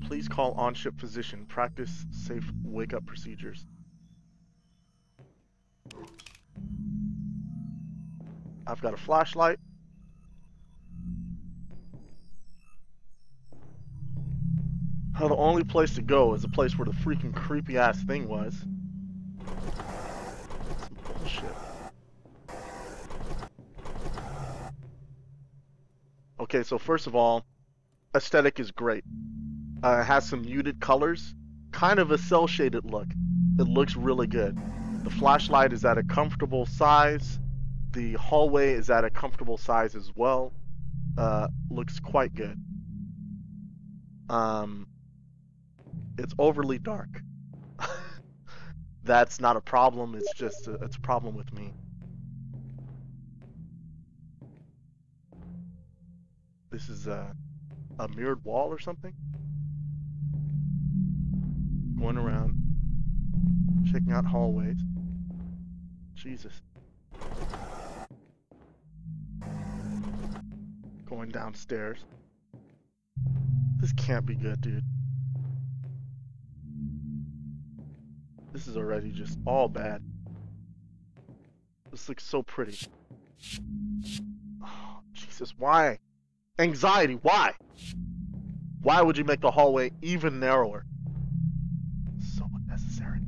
Please call on-ship physician. Practice safe wake-up procedures. I've got a flashlight. Well, the only place to go is the place where the freaking creepy ass thing was. Some bullshit. Okay, so first of all, aesthetic is great. Uh, it has some muted colors, kind of a cel-shaded look. It looks really good. The flashlight is at a comfortable size. The hallway is at a comfortable size as well. Uh, looks quite good. Um. It's overly dark. That's not a problem. It's just a, it's a problem with me. This is a, a mirrored wall or something. Going around, checking out hallways. Jesus. Going downstairs. This can't be good, dude. This is already just all bad. This looks so pretty. Oh, Jesus, why? Anxiety, why? Why would you make the hallway even narrower? So unnecessary.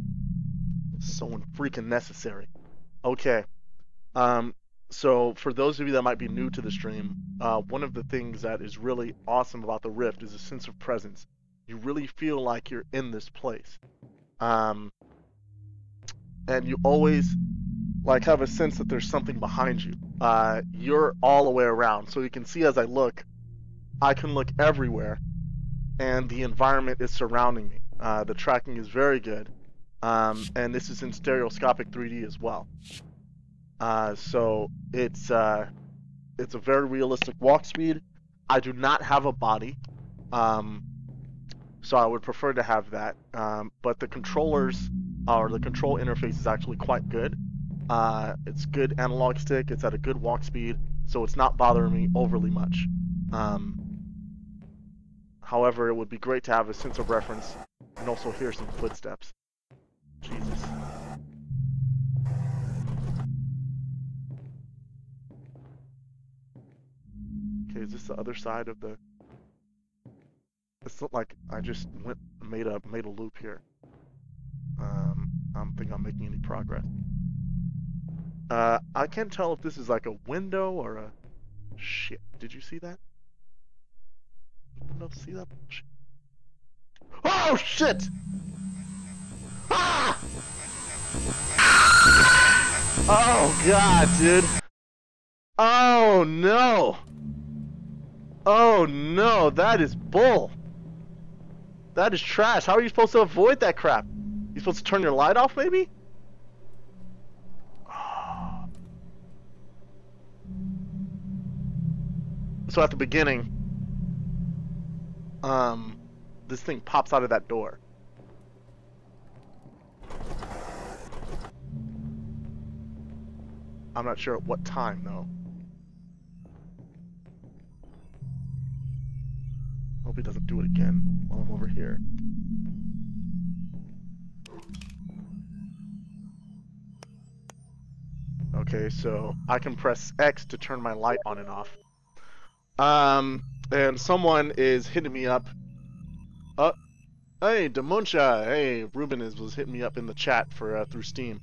So freaking necessary. Okay. Um, so for those of you that might be new to the stream, uh, one of the things that is really awesome about the Rift is a sense of presence. You really feel like you're in this place. Um... and you always like have a sense that there's something behind you. Uh, you're all the way around, so you can see as I look, I can look everywhere, and the environment is surrounding me. Uh, the tracking is very good, um, and this is in stereoscopic three D as well. Uh, so it's uh, it's a very realistic walk speed. I do not have a body, um, so I would prefer to have that. Um, but the controllers. Or the control interface is actually quite good. Uh, it's good analog stick. It's at a good walk speed, so it's not bothering me overly much. Um, however, it would be great to have a sense of reference and also hear some footsteps. Jesus. Okay, is this the other side of the? It's not like I just went made a made a loop here. Um, I don't think I'm making any progress. Uh, I can't tell if this is like a window or a... Shit, did you see that? Did you see that? Oh, shit! Ah! Oh, God, dude. Oh, no. Oh, no, that is bull. That is trash. How are you supposed to avoid that crap? You supposed to turn your light off, maybe? Oh. So at the beginning, um, this thing pops out of that door. I'm not sure at what time, though. Hope he doesn't do it again while I'm over here. Okay, so I can press X to turn my light on and off. Um, and someone is hitting me up. Uh, hey, Demoncha. Hey, Ruben is, was hitting me up in the chat for uh, through Steam.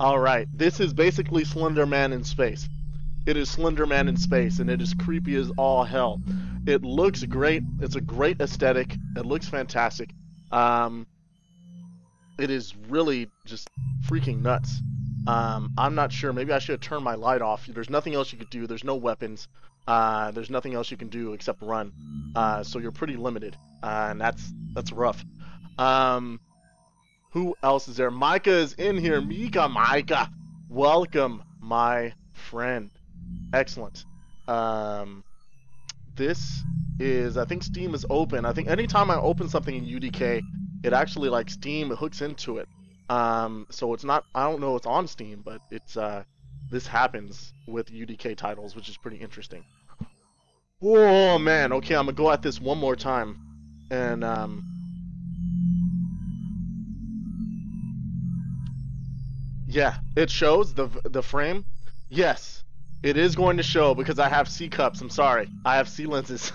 All right, this is basically Slender Man in space. It is Slender Man in space, and it is creepy as all hell. It looks great. It's a great aesthetic. It looks fantastic. Um, it is really just freaking nuts. Um, I'm not sure. Maybe I should have turned my light off. There's nothing else you could do. There's no weapons. Uh, there's nothing else you can do except run. Uh, so you're pretty limited. Uh, and that's that's rough. Um, who else is there? Micah is in here. Mika, Micah. Welcome, my friend. Excellent. Um, this is, I think Steam is open. I think anytime I open something in U D K, it actually, like, Steam it hooks into it. Um, so it's not, I don't know it's on Steam, but it's, uh, this happens with U D K titles, which is pretty interesting. Oh, man. Okay, I'm going to go at this one more time. And, um... yeah, it shows the the frame. Yes, it is going to show because I have C cups. I'm sorry. I have C lenses.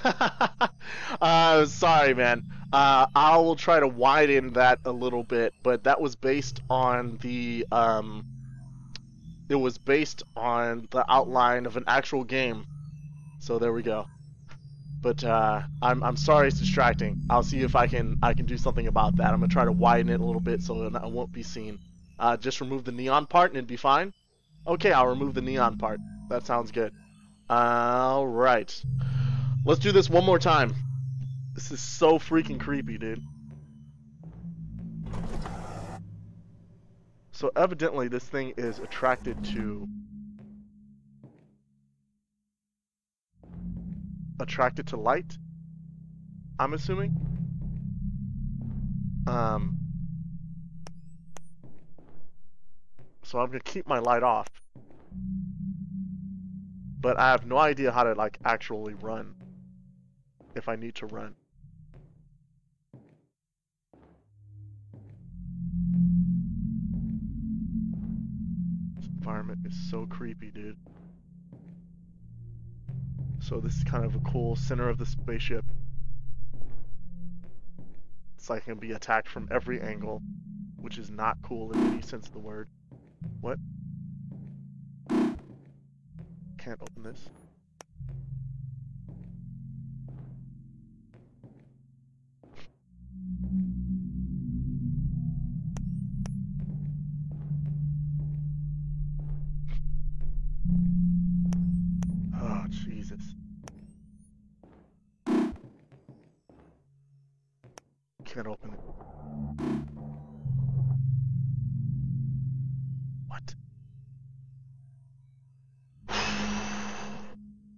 uh, sorry, man. Uh, I will try to widen that a little bit, but that was based on the... Um, it was based on the outline of an actual game. So there we go. But uh, I'm, I'm sorry it's distracting. I'll see if I can I can do something about that. I'm going to try to widen it a little bit so it won't be seen. Uh, just remove the neon part and it'd be fine. Okay, I'll remove the neon part. That sounds good. All right. Let's do this one more time. This is so freaking creepy, dude. So evidently this thing is attracted to... Attracted to light? I'm assuming? Um... So I'm going to keep my light off. But I have no idea how to, like, actually run. If I need to run. This environment is so creepy, dude. So this is kind of a cool center of the spaceship. It's like I can be attacked from every angle, which is not cool in any sense of the word. What? Can't open this. Oh, Jesus. Can't open it.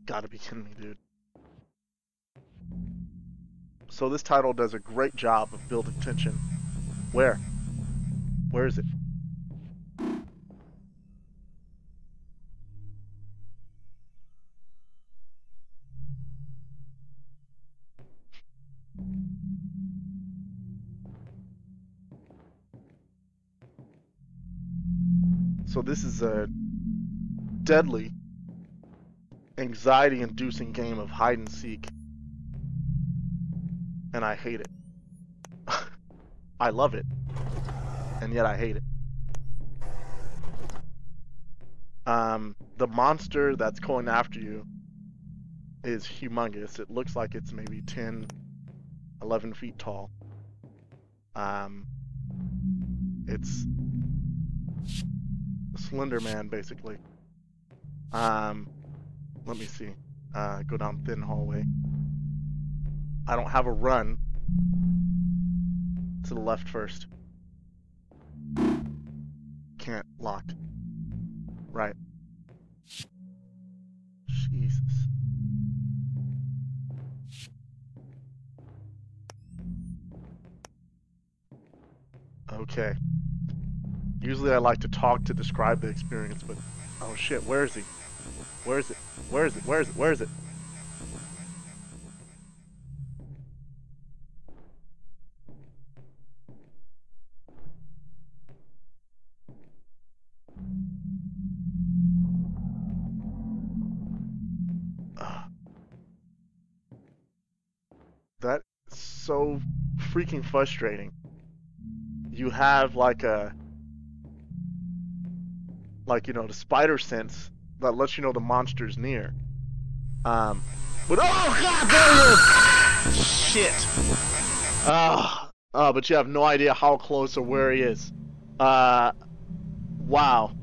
Gotta be kidding me, dude. So this title does a great job of building tension. Where? Where is it? So this is a deadly... anxiety-inducing game of hide and seek, and I hate it. I love it, and yet I hate it. Um, the monster that's going after you is humongous. It looks like it's maybe ten, eleven feet tall. Um, it's Slender Man, basically. Um... Let me see. Uh, go down thin hallway. I don't have a run. To the left first. Can't. Locked. Right. Jesus. Okay. Usually I like to talk to describe the experience, but... Oh shit, where is he? Where is it? Where is it? Where is it? Where is it? Ugh. That is so freaking frustrating. You have like a... Like, you know, the spider sense... that lets you know the monster's near. Um, but oh god, there he is! Shit! Uh, uh, but you have no idea how close or where he is. Uh, wow.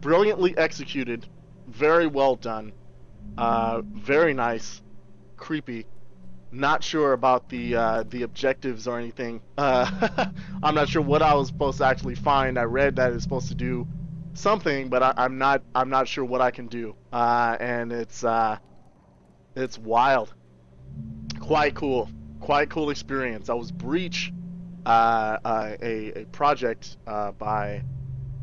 brilliantly executed, very well done, uh, very nice, creepy. Not sure about the uh, the objectives or anything. Uh, I'm not sure what I was supposed to actually find. I read that it's supposed to do something, but I, I'm not I'm not sure what I can do. Uh, and it's uh, it's wild. Quite cool, quite cool experience. I was Breach, uh, uh, a a project uh, by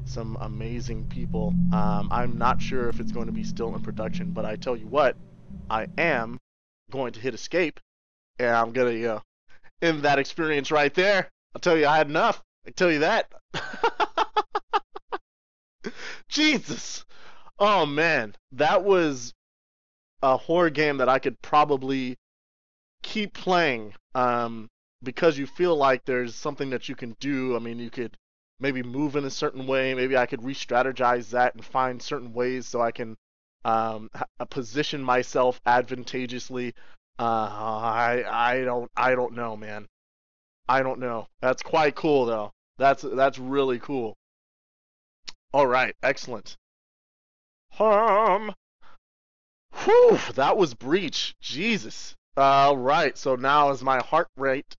some amazing people. Um, I'm not sure if it's going to be still in production, but I tell you what, I am going to hit escape. Yeah, I'm gonna, you know, end that experience right there. I'll tell you, I had enough. I tell you that. Jesus. Oh, man. That was a horror game that I could probably keep playing, um, because you feel like there's something that you can do. I mean, you could maybe move in a certain way. Maybe I could re-strategize that and find certain ways so I can um, position myself advantageously. Uh, I, I don't, I don't know, man. I don't know. That's quite cool though. That's, that's really cool. All right. Excellent. Um, whew, that was Breach. Jesus. All right. So now as my heart rate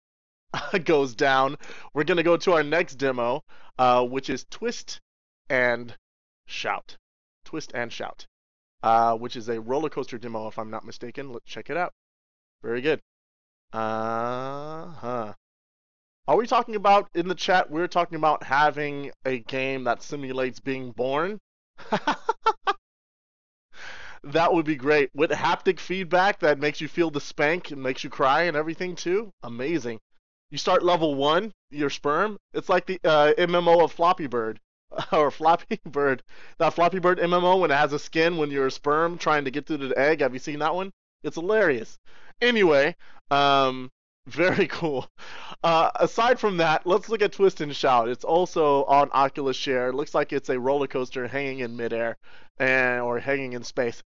goes down, we're going to go to our next demo, uh, which is Twist and Shout. Twist and Shout, uh, which is a roller coaster demo, if I'm not mistaken. Let's check it out. Very good. Uh-huh. Are we talking about, in the chat, we're talking about having a game that simulates being born? That would be great. With haptic feedback that makes you feel the spank and makes you cry and everything, too. Amazing. You start level one, your sperm. It's like the uh, M M O of Floppy Bird. Or Floppy Bird. That Floppy Bird M M O when it has a skin when you're a sperm trying to get through the egg. Have you seen that one? It's hilarious. Anyway, um, very cool. Uh, aside from that, let's look at Twist and Shout. It's also on Oculus Share. It looks like it's a roller coaster hanging in midair, and or hanging in space.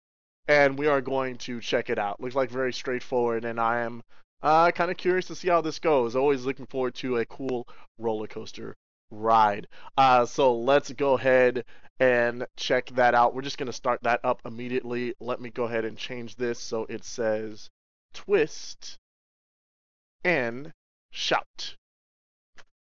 And we are going to check it out. Looks like very straightforward, and I am uh, kind of curious to see how this goes. Always looking forward to a cool roller coaster ride. Uh, so let's go ahead and check that out. We're just going to start that up immediately. Let me go ahead and change this so it says Twist and Shout,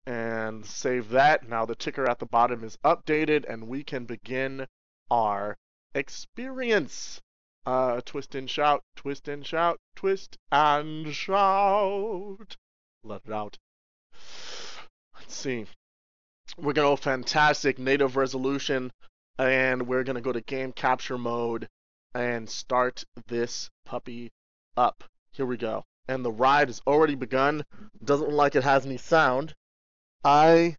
and save that. Now the ticker at the bottom is updated and we can begin our experience. Uh, twist and shout, twist and shout, twist and shout. Let it out. Let's see. We're going to go fantastic native resolution, and we're going to go to game capture mode and start this puppy up. Here we go. And the ride has already begun. Doesn't look like it has any sound. I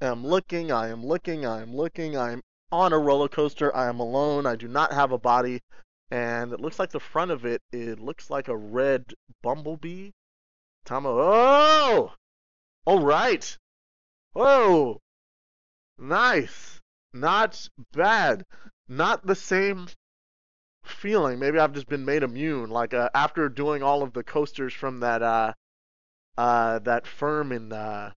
am looking, I am looking, I am looking. I am on a roller coaster. I am alone. I do not have a body. And it looks like the front of it, it looks like a red bumblebee. Tama. Oh! All right. Whoa! Nice. Not bad. Not the same feeling. Maybe I've just been made immune. Like uh, after doing all of the coasters from that uh, uh, that firm in uh,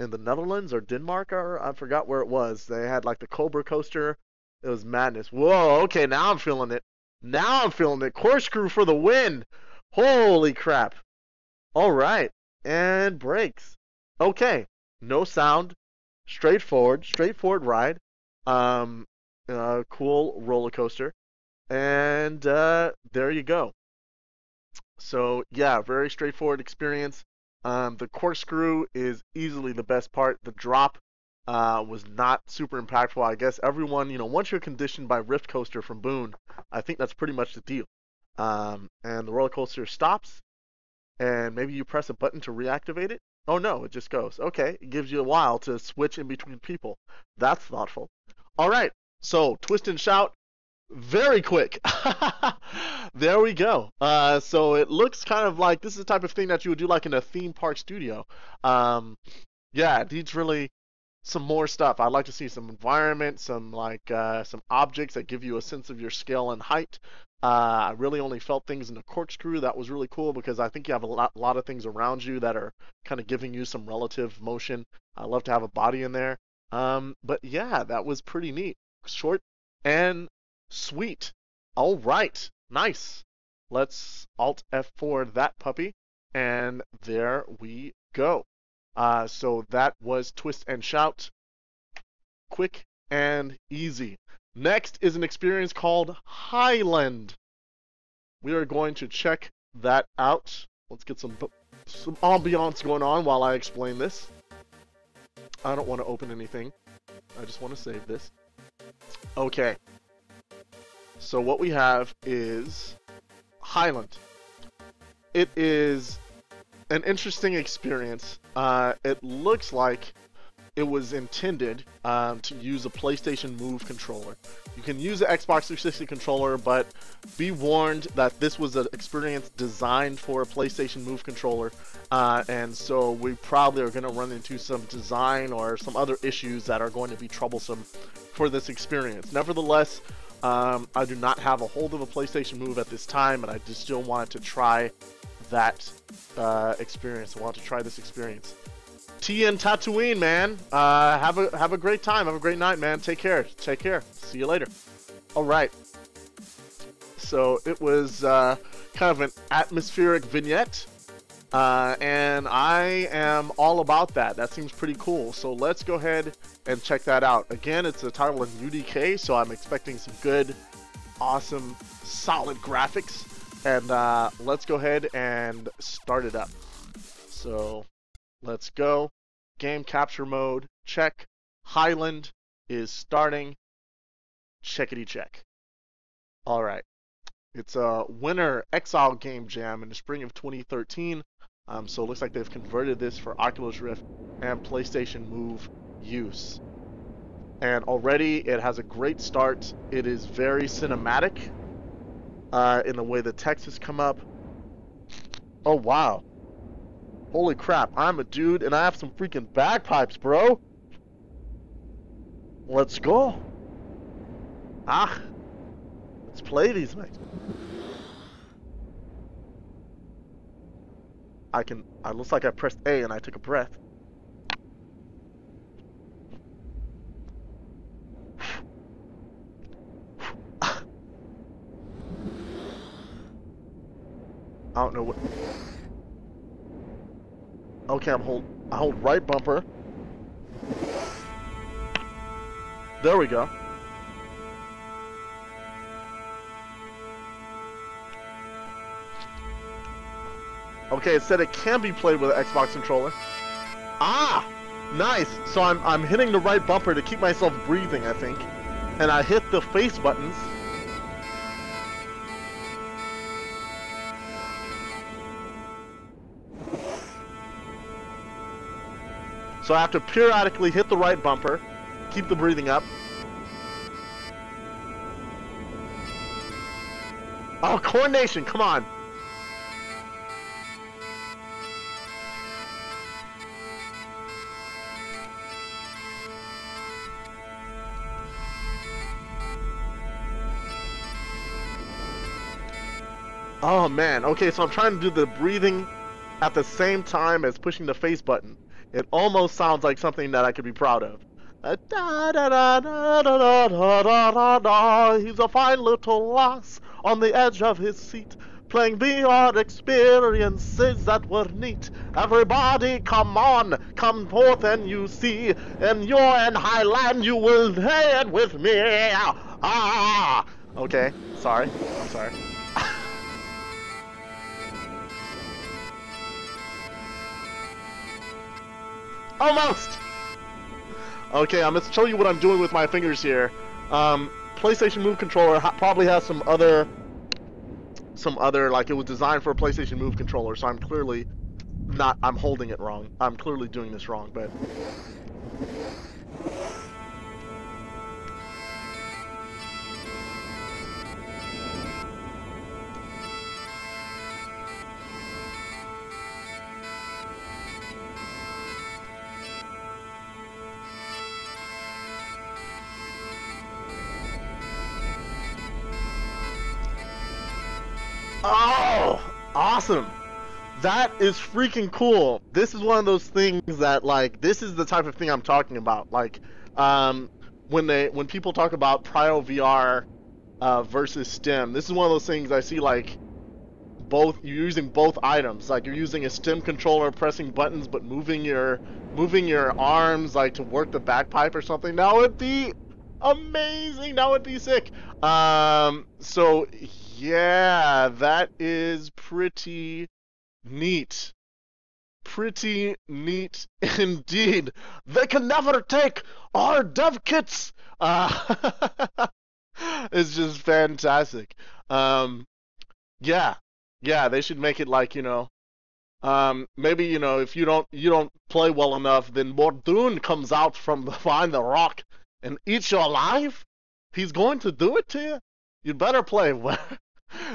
in the Netherlands or Denmark, or I forgot where it was. They had like the Cobra coaster. It was madness. Whoa! Okay, now I'm feeling it. Now I'm feeling it. Corkscrew for the win. Holy crap! All right, and brakes. Okay. No sound, straightforward, straightforward ride, um, uh, cool roller coaster, and uh, there you go. So yeah, very straightforward experience. Um, the corkscrew is easily the best part. The drop uh, was not super impactful. I guess everyone, you know, once you're conditioned by Rift Coaster from Boone, I think that's pretty much the deal. Um, and the roller coaster stops, and maybe you press a button to reactivate it. Oh no, it just goes. Okay, it gives you a while to switch in between people. That's thoughtful. All right, so Twist and Shout, very quick. There we go. Uh, so it looks kind of like, this is the type of thing that you would do like in a theme park studio. Um, yeah, it needs really some more stuff. I'd like to see some environment, some like uh, some objects that give you a sense of your scale and height. Uh, I really only felt things in the corkscrew. That was really cool because I think you have a lot, lot of things around you that are kind of giving you some relative motion. I love to have a body in there. Um, but yeah, that was pretty neat. short and sweet. All right, nice. Let's Alt F four that puppy, and there we go. Uh, so that was Twist and Shout. Quick and easy. Next is an experience called Highland. We are going to check that out. Let's get some some ambiance going on while I explain this. I don't want to open anything. I just want to save this. Okay. So what we have is Highland. It is an interesting experience. Uh, it looks like it was intended um, to use a PlayStation Move controller. You can use an Xbox three sixty controller, but be warned that this was an experience designed for a PlayStation Move controller, uh, and so we probably are going to run into some design or some other issues that are going to be troublesome for this experience. Nevertheless, um, I do not have a hold of a PlayStation Move at this time, and I just still wanted to try that uh, experience. I wanted to try this experience. T and Tatooine, man. Uh, have a have a great time. Have a great night, man. Take care. Take care. See you later. All right. So it was uh, kind of an atmospheric vignette, uh, and I am all about that. That seems pretty cool. So let's go ahead and check that out. Again, it's a title in U D K, so I'm expecting some good, awesome, solid graphics. And uh, let's go ahead and start it up. So. Let's go. Game capture mode. Check. Highland is starting. Checkity check. All right. It's a Winter Exile Game Jam in the spring of twenty thirteen. Um, so it looks like they've converted this for Oculus Rift and PlayStation Move use. And already it has a great start. It is very cinematic uh, in the way the text has come up. Oh, wow. Holy crap, I'm a dude and I have some freaking bagpipes, bro. Let's go. Ah. Let's play these, mate. I can... It looks like I pressed A and I took a breath. I don't know what... Okay, I'm hold. I hold right bumper. There we go. Okay, it said it can be played with an Xbox controller. Ah, nice. So I'm I'm hitting the right bumper to keep myself breathing, I think, and I hit the face buttons. So I have to periodically hit the right bumper, keep the breathing up. Oh, coordination, come on. Oh man, okay, so I'm trying to do the breathing at the same time as pushing the face button. It almost sounds like something that I could be proud of. He's a fine little lass on the edge of his seat, playing V R experiences that were neat. Everybody, come on, come forth and you see, and you're in Highland, you will hear it with me. Ah! Okay, sorry, I'm sorry. Almost! Okay, I'm going to show you what I'm doing with my fingers here. Um, PlayStation Move controller ha probably has some other, some other, like it was designed for a PlayStation Move controller, so I'm clearly not, I'm holding it wrong. I'm clearly doing this wrong, but... Oh, awesome. That is freaking cool. This is one of those things that, like, this is the type of thing I'm talking about. Like, um, when they when people talk about Cryo V R uh, versus STEM, this is one of those things I see, like, both you're using both items. Like, you're using a STEM controller, pressing buttons, but moving your moving your arms, like, to work the backpipe or something. That would be amazing. That would be sick. Um, so yeah, that is pretty neat. Pretty neat indeed. They can never take our dev kits. Uh, it's just fantastic. Um, yeah, yeah. They should make it like, you know, um, maybe, you know, if you don't you don't play well enough, then Mordoon comes out from behind the rock and eats you alive. He's going to do it to you. You better play well.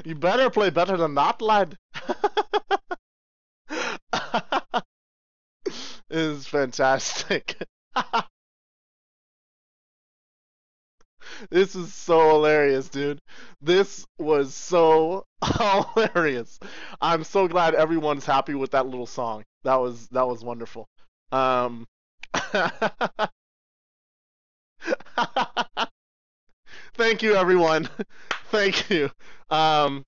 You better play better than that, lad. Is fantastic. This is so hilarious, dude. This was so hilarious. I'm so glad everyone's happy with that little song. That was that was wonderful. Um Thank you, everyone. Thank you. Um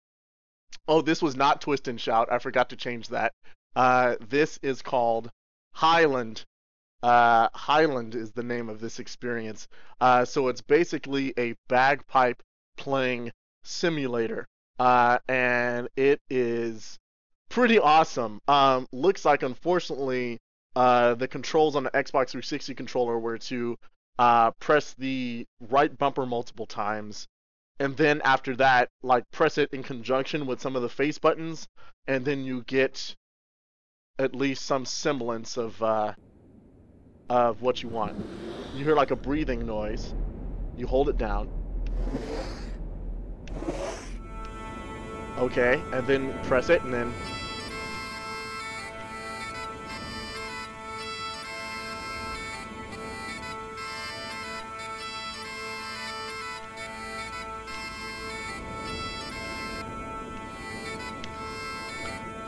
Oh, this was not Twist and Shout. I forgot to change that. Uh, this is called Highland. Uh, Highland is the name of this experience. Uh, so it's basically a bagpipe playing simulator. Uh, and it is pretty awesome. Um, looks like, unfortunately, uh, the controls on the Xbox three sixty controller were to uh, press the right bumper multiple times, and then after that, like, press it in conjunction with some of the face buttons, and then you get at least some semblance of uh, of what you want. You hear, like, a breathing noise. You hold it down. Okay, and then press it, and then...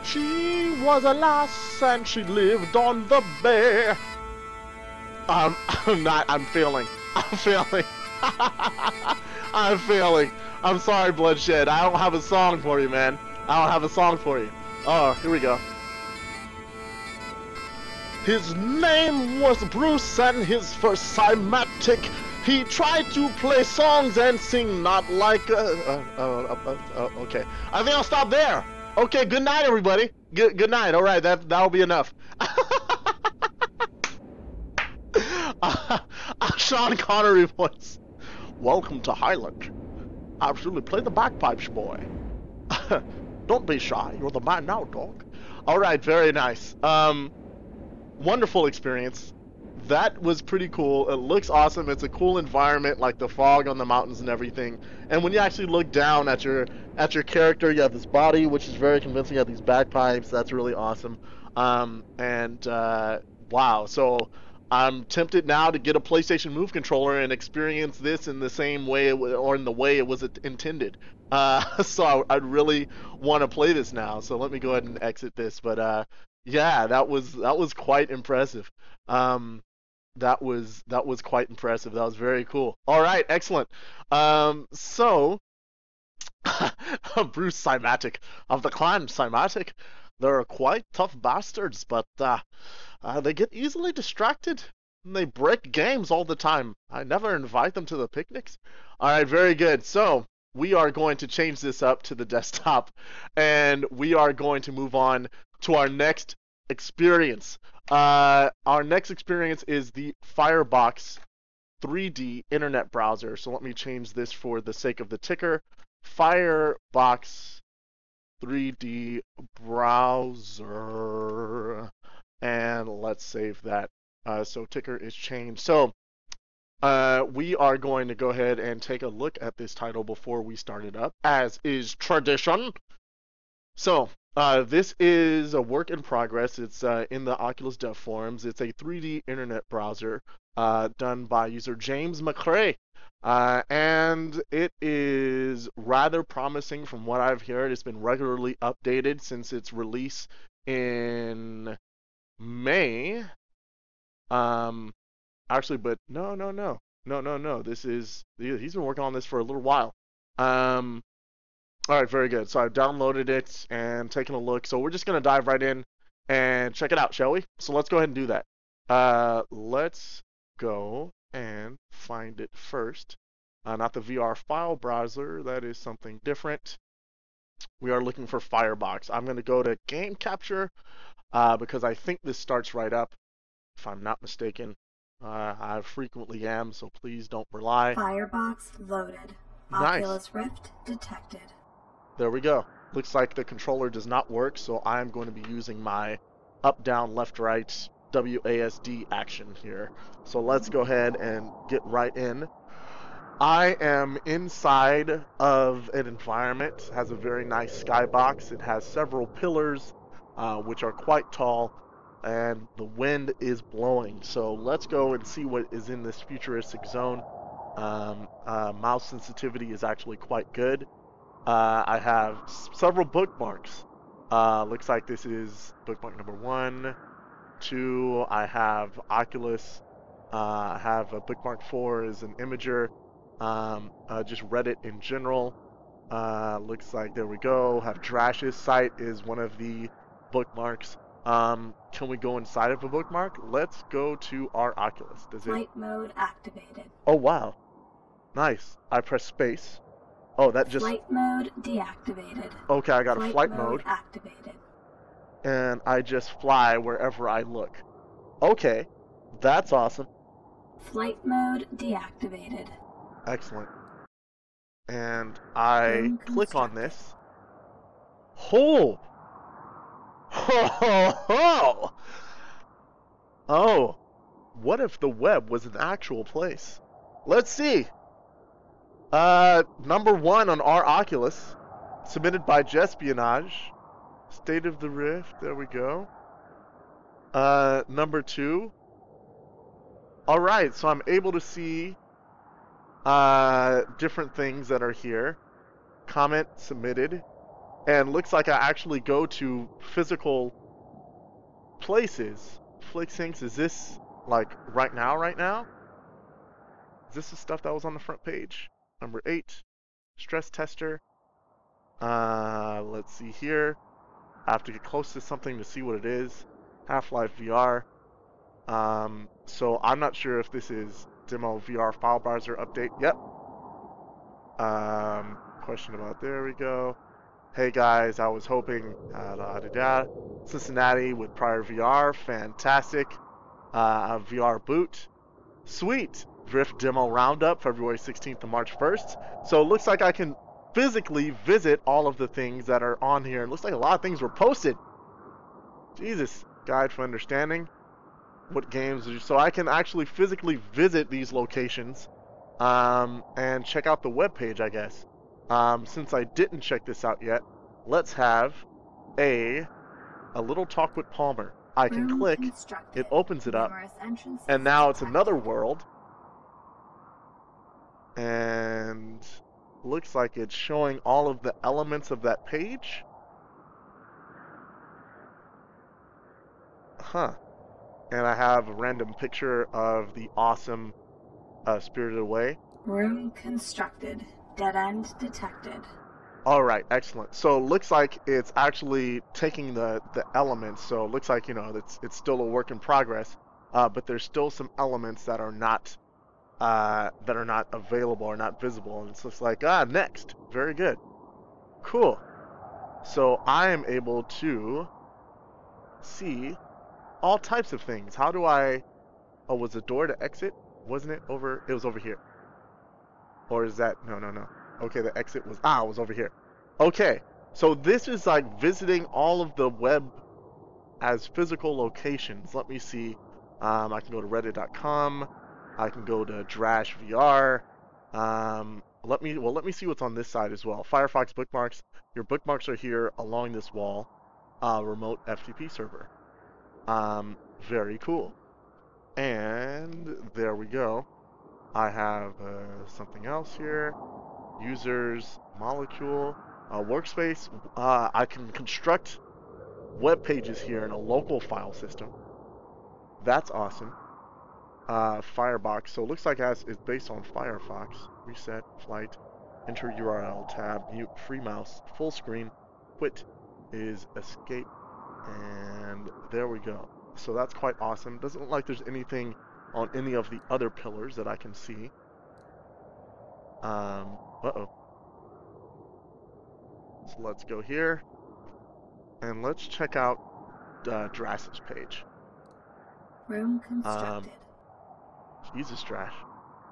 She was a lass and she lived on the bear. Um, I'm not, I'm failing. I'm failing. I'm failing. I'm sorry, Bloodshed. I don't have a song for you, man. I don't have a song for you. Oh, here we go. His name was Bruce, and his first cymatic. He tried to play songs and sing, not like a... Uh, uh, uh, uh, uh, okay. I think I'll stop there. Okay, good night, everybody. Good good night. All right, that that'll be enough. uh, Sean Connery voice. Welcome to Highland. Absolutely, play the bagpipes, boy. Don't be shy. You're the man now, dog. All right, very nice. Um, wonderful experience. That was pretty cool. It looks awesome. It's a cool environment, like the fog on the mountains and everything. And when you actually look down at your at your character, you have this body, which is very convincing. You have these bagpipes. That's really awesome. Um, and uh, wow. So I'm tempted now to get a PlayStation Move controller and experience this in the same way, it was, or in the way it was intended. Uh, so I, I'd really want to play this now. So let me go ahead and exit this. But uh, yeah, that was that was quite impressive. Um, That was that was quite impressive. That was very cool. All right, excellent. Um, so, Bruce Cymatic of the clan Cymatic, they're quite tough bastards, but uh, uh, they get easily distracted. And they break games all the time. I never invite them to the picnics. All right, very good. So we are going to change this up to the desktop, and we are going to move on to our next experience. Uh, our next experience is the Firebox three D internet browser. So let me change this for the sake of the ticker. Firebox three D browser. And let's save that. Uh, so ticker is changed. So uh, we are going to go ahead and take a look at this title before we start it up, as is tradition. So... Uh, this is a work in progress. It's uh, in the Oculus Dev Forums. It's a three D internet browser uh, done by user James McCrae. Uh, and it is rather promising from what I've heard. It's been regularly updated since its release in May. Um, actually, but no, no, no. No, no, no. This is... He's been working on this for a little while. Um... Alright, very good. So I've downloaded it and taken a look. So we're just going to dive right in and check it out, shall we? So let's go ahead and do that. Uh, let's go and find it first. Uh, not the V R file browser. That is something different. We are looking for Firebox. I'm going to go to Game Capture uh, because I think this starts right up, if I'm not mistaken. Uh, I frequently am, so please don't rely. Firebox loaded. Nice. Oculus Rift detected. There we go. Looks like the controller does not work, so I'm going to be using my up, down, left, right, W A S D action here. So let's go ahead and get right in. I am inside of an environment. It has a very nice skybox. It has several pillars, uh, which are quite tall, and the wind is blowing. So let's go and see what is in this futuristic zone. Um, uh, mouse sensitivity is actually quite good. Uh, I have several bookmarks. Uh, looks like this is bookmark number one, two. I have Oculus. Uh, I have a bookmark four is an imager. Um, uh, just Reddit in general. Uh, looks like there we go. Have Drash's site is one of the bookmarks. Um, can we go inside of a bookmark? Let's go to our Oculus. Does it? Flight mode activated. Oh wow, nice. I press space. Oh, that just... Flight mode deactivated. Okay, I got flight a flight mode, mode activated. And I just fly wherever I look. Okay, that's awesome. Flight mode deactivated. Excellent. And I click on this. Oh! Ho ho ho! Oh, what if the web was an actual place? Let's see. Uh, number one on our Oculus, submitted by Jespionage. State of the Rift, there we go. Uh, number two. Alright, so I'm able to see uh, different things that are here. Comment submitted. And looks like I actually go to physical places. FlickSyncs, is this like right now, right now? Is this the stuff that was on the front page? Number eight, stress tester. Uh, let's see here. I have to get close to something to see what it is. Half-Life V R. Um, so I'm not sure if this is demo V R file browser update. Yep. Um, question about, there we go. Hey guys, I was hoping, uh, da, da, da, da. Cincinnati with prior V R, fantastic. Uh, V R boot, sweet. Rift demo roundup February sixteenth to March first. So it looks like I can physically visit all of the things that are on here. It looks like a lot of things were posted. Jesus, guide for understanding what games. So I can actually physically visit these locations um, and check out the web page, I guess. Um, since I didn't check this out yet, let's have a a little talk with Palmer. I can click. It opens it up, and now it's another world. And looks like it's showing all of the elements of that page. Huh. And I have a random picture of the awesome uh, Spirited Away. Room constructed. Dead end detected. Alright, excellent. So it looks like it's actually taking the, the elements. So it looks like, you know, it's, it's still a work in progress. Uh, but there's still some elements that are not... Uh, that are not available or not visible, and it's just like, ah, next. Very good. Cool. So I am able to see all types of things. How do I... Oh, was the door to exit? Wasn't it over... It was over here. Or is that... No, no, no. Okay, the exit was... Ah, it was over here. Okay. So this is like visiting all of the web as physical locations. Let me see. Um, I can go to reddit dot com. I can go to Drash V R. Um, let me well let me see what's on this side as well. Firefox bookmarks. Your bookmarks are here along this wall. Uh, remote F T P server. Um, very cool. And there we go. I have uh, something else here. Users, molecule, uh, workspace. Uh, I can construct web pages here in a local file system. That's awesome. uh, Firebox. So it looks like as it's based on Firefox. Reset, flight, enter U R L, tab, mute, free mouse, full screen, quit is escape, and there we go. So that's quite awesome. Doesn't look like there's anything on any of the other pillars that I can see. Um, uh-oh. So let's go here, and let's check out uh, Drass's page. Room constructed. Um, Jesus, Drash.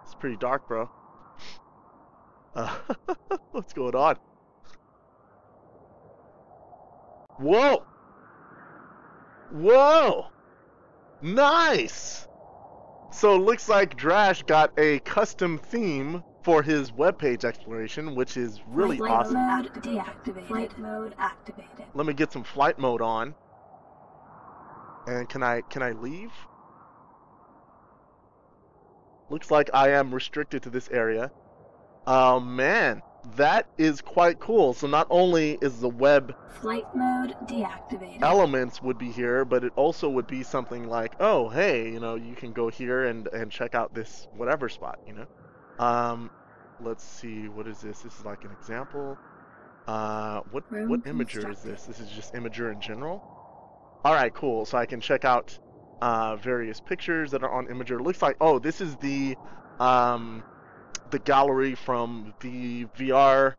It's pretty dark, bro. Uh, what's going on? Whoa! Whoa! Nice! So it looks like Drash got a custom theme for his webpage exploration, which is really flight awesome. Mode deactivated. Flight mode activated. Let me get some flight mode on. And can I can I leave? Looks like I am restricted to this area. Oh man, that is quite cool. So not only is the web flight mode deactivated elements would be here, but it also would be something like, oh hey, you know, you can go here and and check out this whatever spot, you know. Um, let's see, what is this? This is like an example. Uh, what Room what imager is this? This is just imager in general. All right, cool. So I can check out uh, various pictures that are on imager. It looks like, oh, this is the um. the gallery from the V R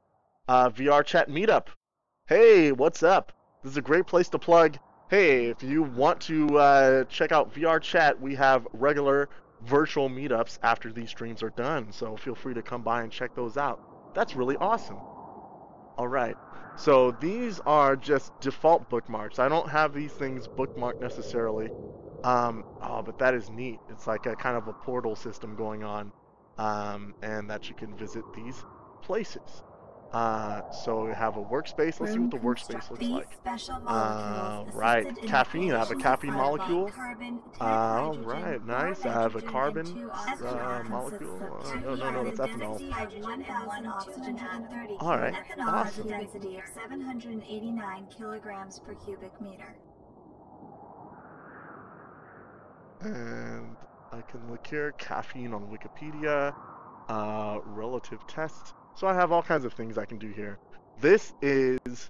uh, V R Chat meetup. Hey, what's up? This is a great place to plug. Hey, if you want to uh, check out V R Chat, we have regular virtual meetups after these streams are done, so feel free to come by and check those out. That's really awesome. All right, so these are just default bookmarks. I don't have these things bookmarked necessarily. Um, oh, but that is neat. It's like a kind of a portal system going on. Um, and that you can visit these places. Uh, so we have a workspace. Let's see what the workspace looks like. Uh, right, caffeine. I have a caffeine molecule. Uh, right, nice. I have a carbon uh, molecule. Uh, no, no, no, that's ethanol. All right, awesome. And I can look here, caffeine on Wikipedia, uh, relative test. So I have all kinds of things I can do here. This is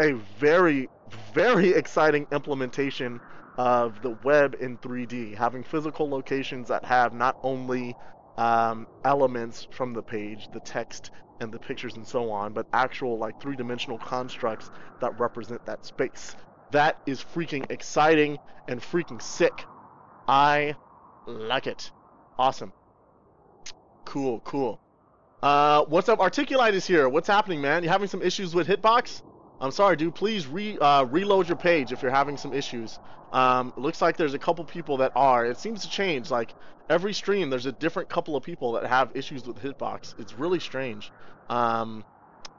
a very, very exciting implementation of the web in three D, having physical locations that have not only um, elements from the page, the text and the pictures and so on, but actual like three-dimensional constructs that represent that space. That is freaking exciting and freaking sick. I like it. Awesome. Cool, cool. Uh, what's up? Articulitis here. What's happening, man? You having some issues with Hitbox? I'm sorry, dude. Please re, uh, reload your page if you're having some issues. Um, looks like there's a couple people that are. It seems to change. Like, every stream, there's a different couple of people that have issues with Hitbox. It's really strange. Um,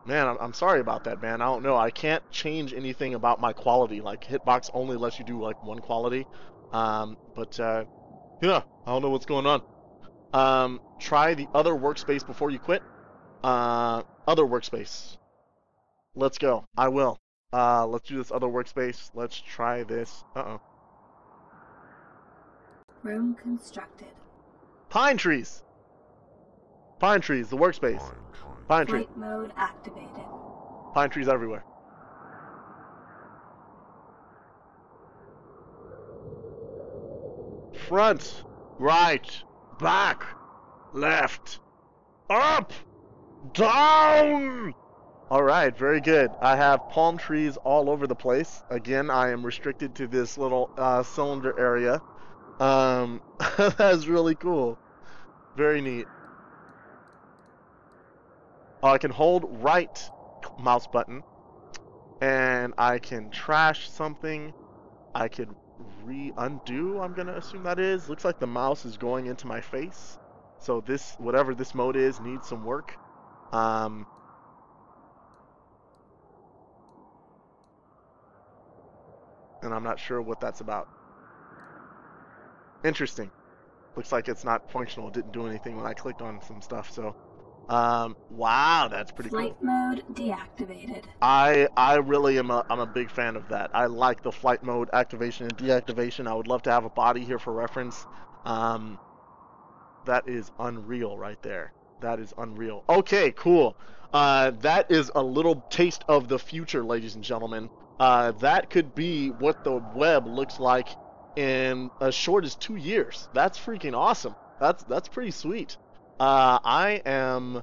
man, I'm, I'm sorry about that, man. I don't know. I can't change anything about my quality. Like, Hitbox only lets you do, like, one quality. Um, but, uh... yeah, I don't know what's going on. Um, try the other workspace before you quit. Uh, other workspace. Let's go. I will. Uh, let's do this other workspace. Let's try this. Uh-oh. Room constructed. Pine trees. Pine trees, the workspace. Pine tree. Flight mode activated. Pine trees everywhere. Front, right, back, left, up, down. All right, very good. I have palm trees all over the place. Again, I am restricted to this little uh, cylinder area. Um, that's really cool. Very neat. Uh, I can hold right mouse button, and I can trash something. I can re-undo, I'm gonna assume that is. Looks like the mouse is going into my face. So this, whatever this mode is, needs some work. Um, and I'm not sure what that's about. Interesting. Looks like it's not functional. It didn't do anything when I clicked on some stuff, so. Um, wow, that's pretty cool. Flight mode deactivated. I I really am a, I'm a big fan of that. I like the flight mode activation and deactivation. I would love to have a body here for reference. Um, that is unreal right there. That is unreal. Okay, cool. Uh, that is a little taste of the future, ladies and gentlemen. Uh, that could be what the web looks like in as short as two years. That's freaking awesome. That's that's pretty sweet. Uh, I am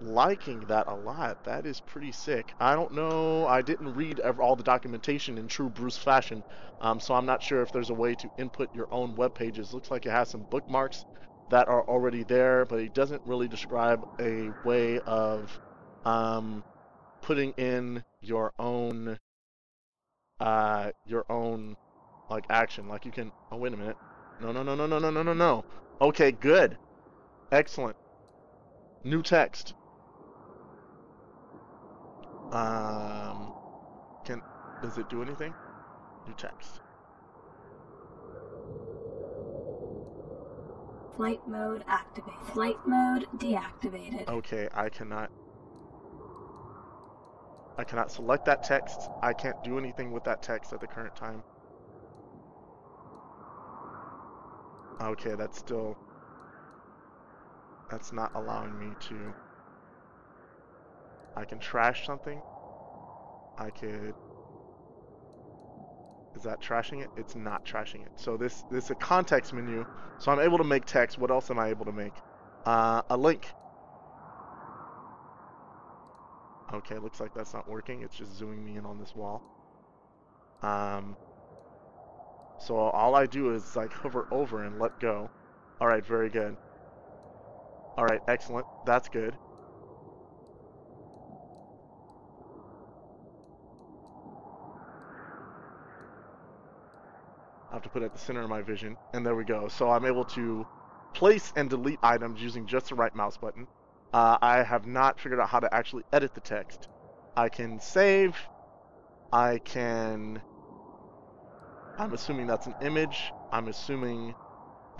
liking that a lot. That is pretty sick. I don't know. I didn't read all the documentation in true Bruce fashion, um, so I'm not sure if there's a way to input your own web pages. Looks like it has some bookmarks that are already there, but he doesn't really describe a way of um, putting in your own uh, your own like action. Like you can. Oh wait a minute. No no no no no no no no no. Okay, good. Excellent. New text. Um, can does it do anything? New text. Flight mode activated. Flight mode deactivated. Okay, I cannot. I cannot select that text. I can't do anything with that text at the current time. Okay, that's still. That's not allowing me to. I can trash something. I could. Is that trashing it? It's not trashing it. So this, this is a context menu. So I'm able to make text. What else am I able to make? Uh, a link. Okay, looks like that's not working. It's just zooming me in on this wall. Um, so all I do is like hover over and let go. All right, very good. All right, excellent. That's good. I have to put it at the center of my vision, and there we go. So I'm able to place and delete items using just the right mouse button. Uh, I have not figured out how to actually edit the text. I can save. I can... I'm assuming that's an image. I'm assuming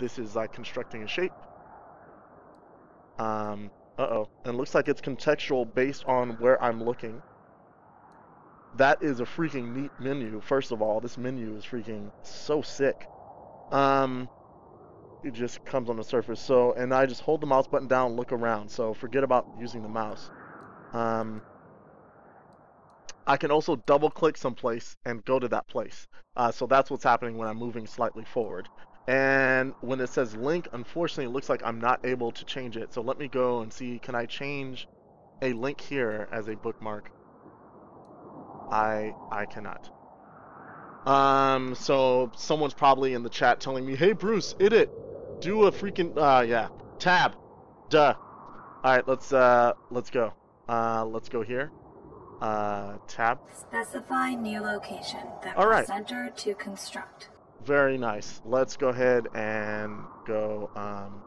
this is like constructing a shape. Um, uh-oh. And it looks like it's contextual based on where I'm looking. That is a freaking neat menu. First of all, this menu is freaking so sick. Um, it just comes on the surface. So, and I just hold the mouse button down and look around. So forget about using the mouse. Um, I can also double click someplace and go to that place. Uh, so that's what's happening when I'm moving slightly forward. And when it says link, unfortunately, it looks like I'm not able to change it. So let me go and see, can I change a link here as a bookmark? I I cannot. Um, so someone's probably in the chat telling me, hey Bruce, idiot, do a freaking uh yeah tab, duh. All right, let's uh let's go. Uh, let's go here. Uh, tab. Specify new location that All right. center to construct. Very nice. Let's go ahead and go um.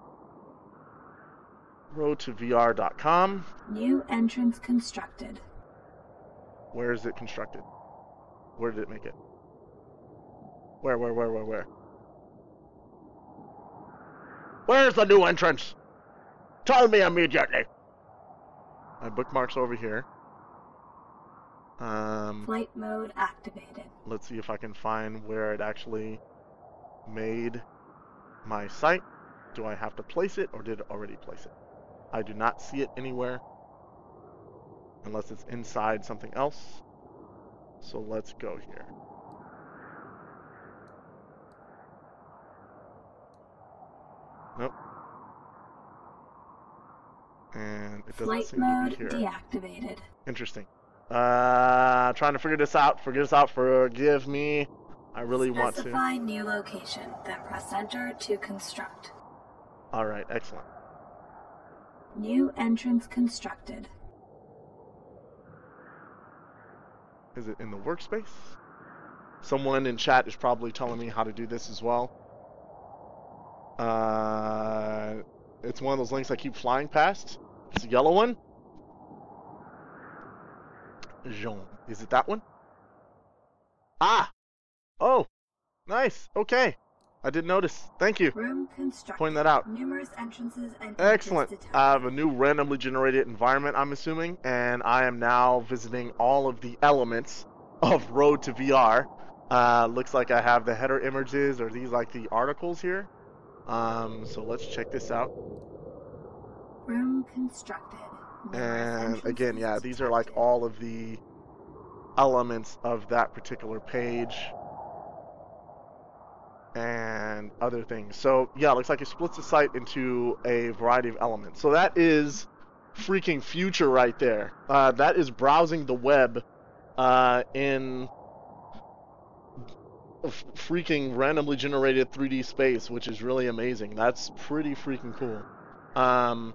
Road to V R dot com. New entrance constructed. Where is it constructed? Where did it make it? Where, where, where, where, where? Where's the new entrance? Tell me immediately. My bookmark's over here. Um, Flight mode activated. Let's see if I can find where it actually made my site. Do I have to place it or did it already place it? I do not see it anywhere. Unless it's inside something else. So let's go here. Nope. And it doesn't seem to be here. Deactivated. Interesting. Uh, trying to figure this out. Figure this out. Forgive me. I really want to. Specify new location. Then press enter to construct. All right. Excellent. New entrance constructed. Is it in the workspace? Someone in chat is probably telling me how to do this as well. Uh, it's one of those links I keep flying past. It's a yellow one. Jean. Is it that one? Ah! Oh! Nice! Okay! I did notice. Thank you. Room constructed. Point that out. Numerous entrances and excellent. I have a new randomly generated environment, I'm assuming, and I am now visiting all of the elements of Road to V R. Uh, looks like I have the header images. Are these like the articles here? Um, so let's check this out. Room constructed. And again, yeah, these are like all of the elements of that particular page and other things. So yeah, it looks like it splits the site into a variety of elements. So that is freaking future right there. Uh, that is browsing the web uh, in freaking randomly generated three D space, which is really amazing. That's pretty freaking cool. Um,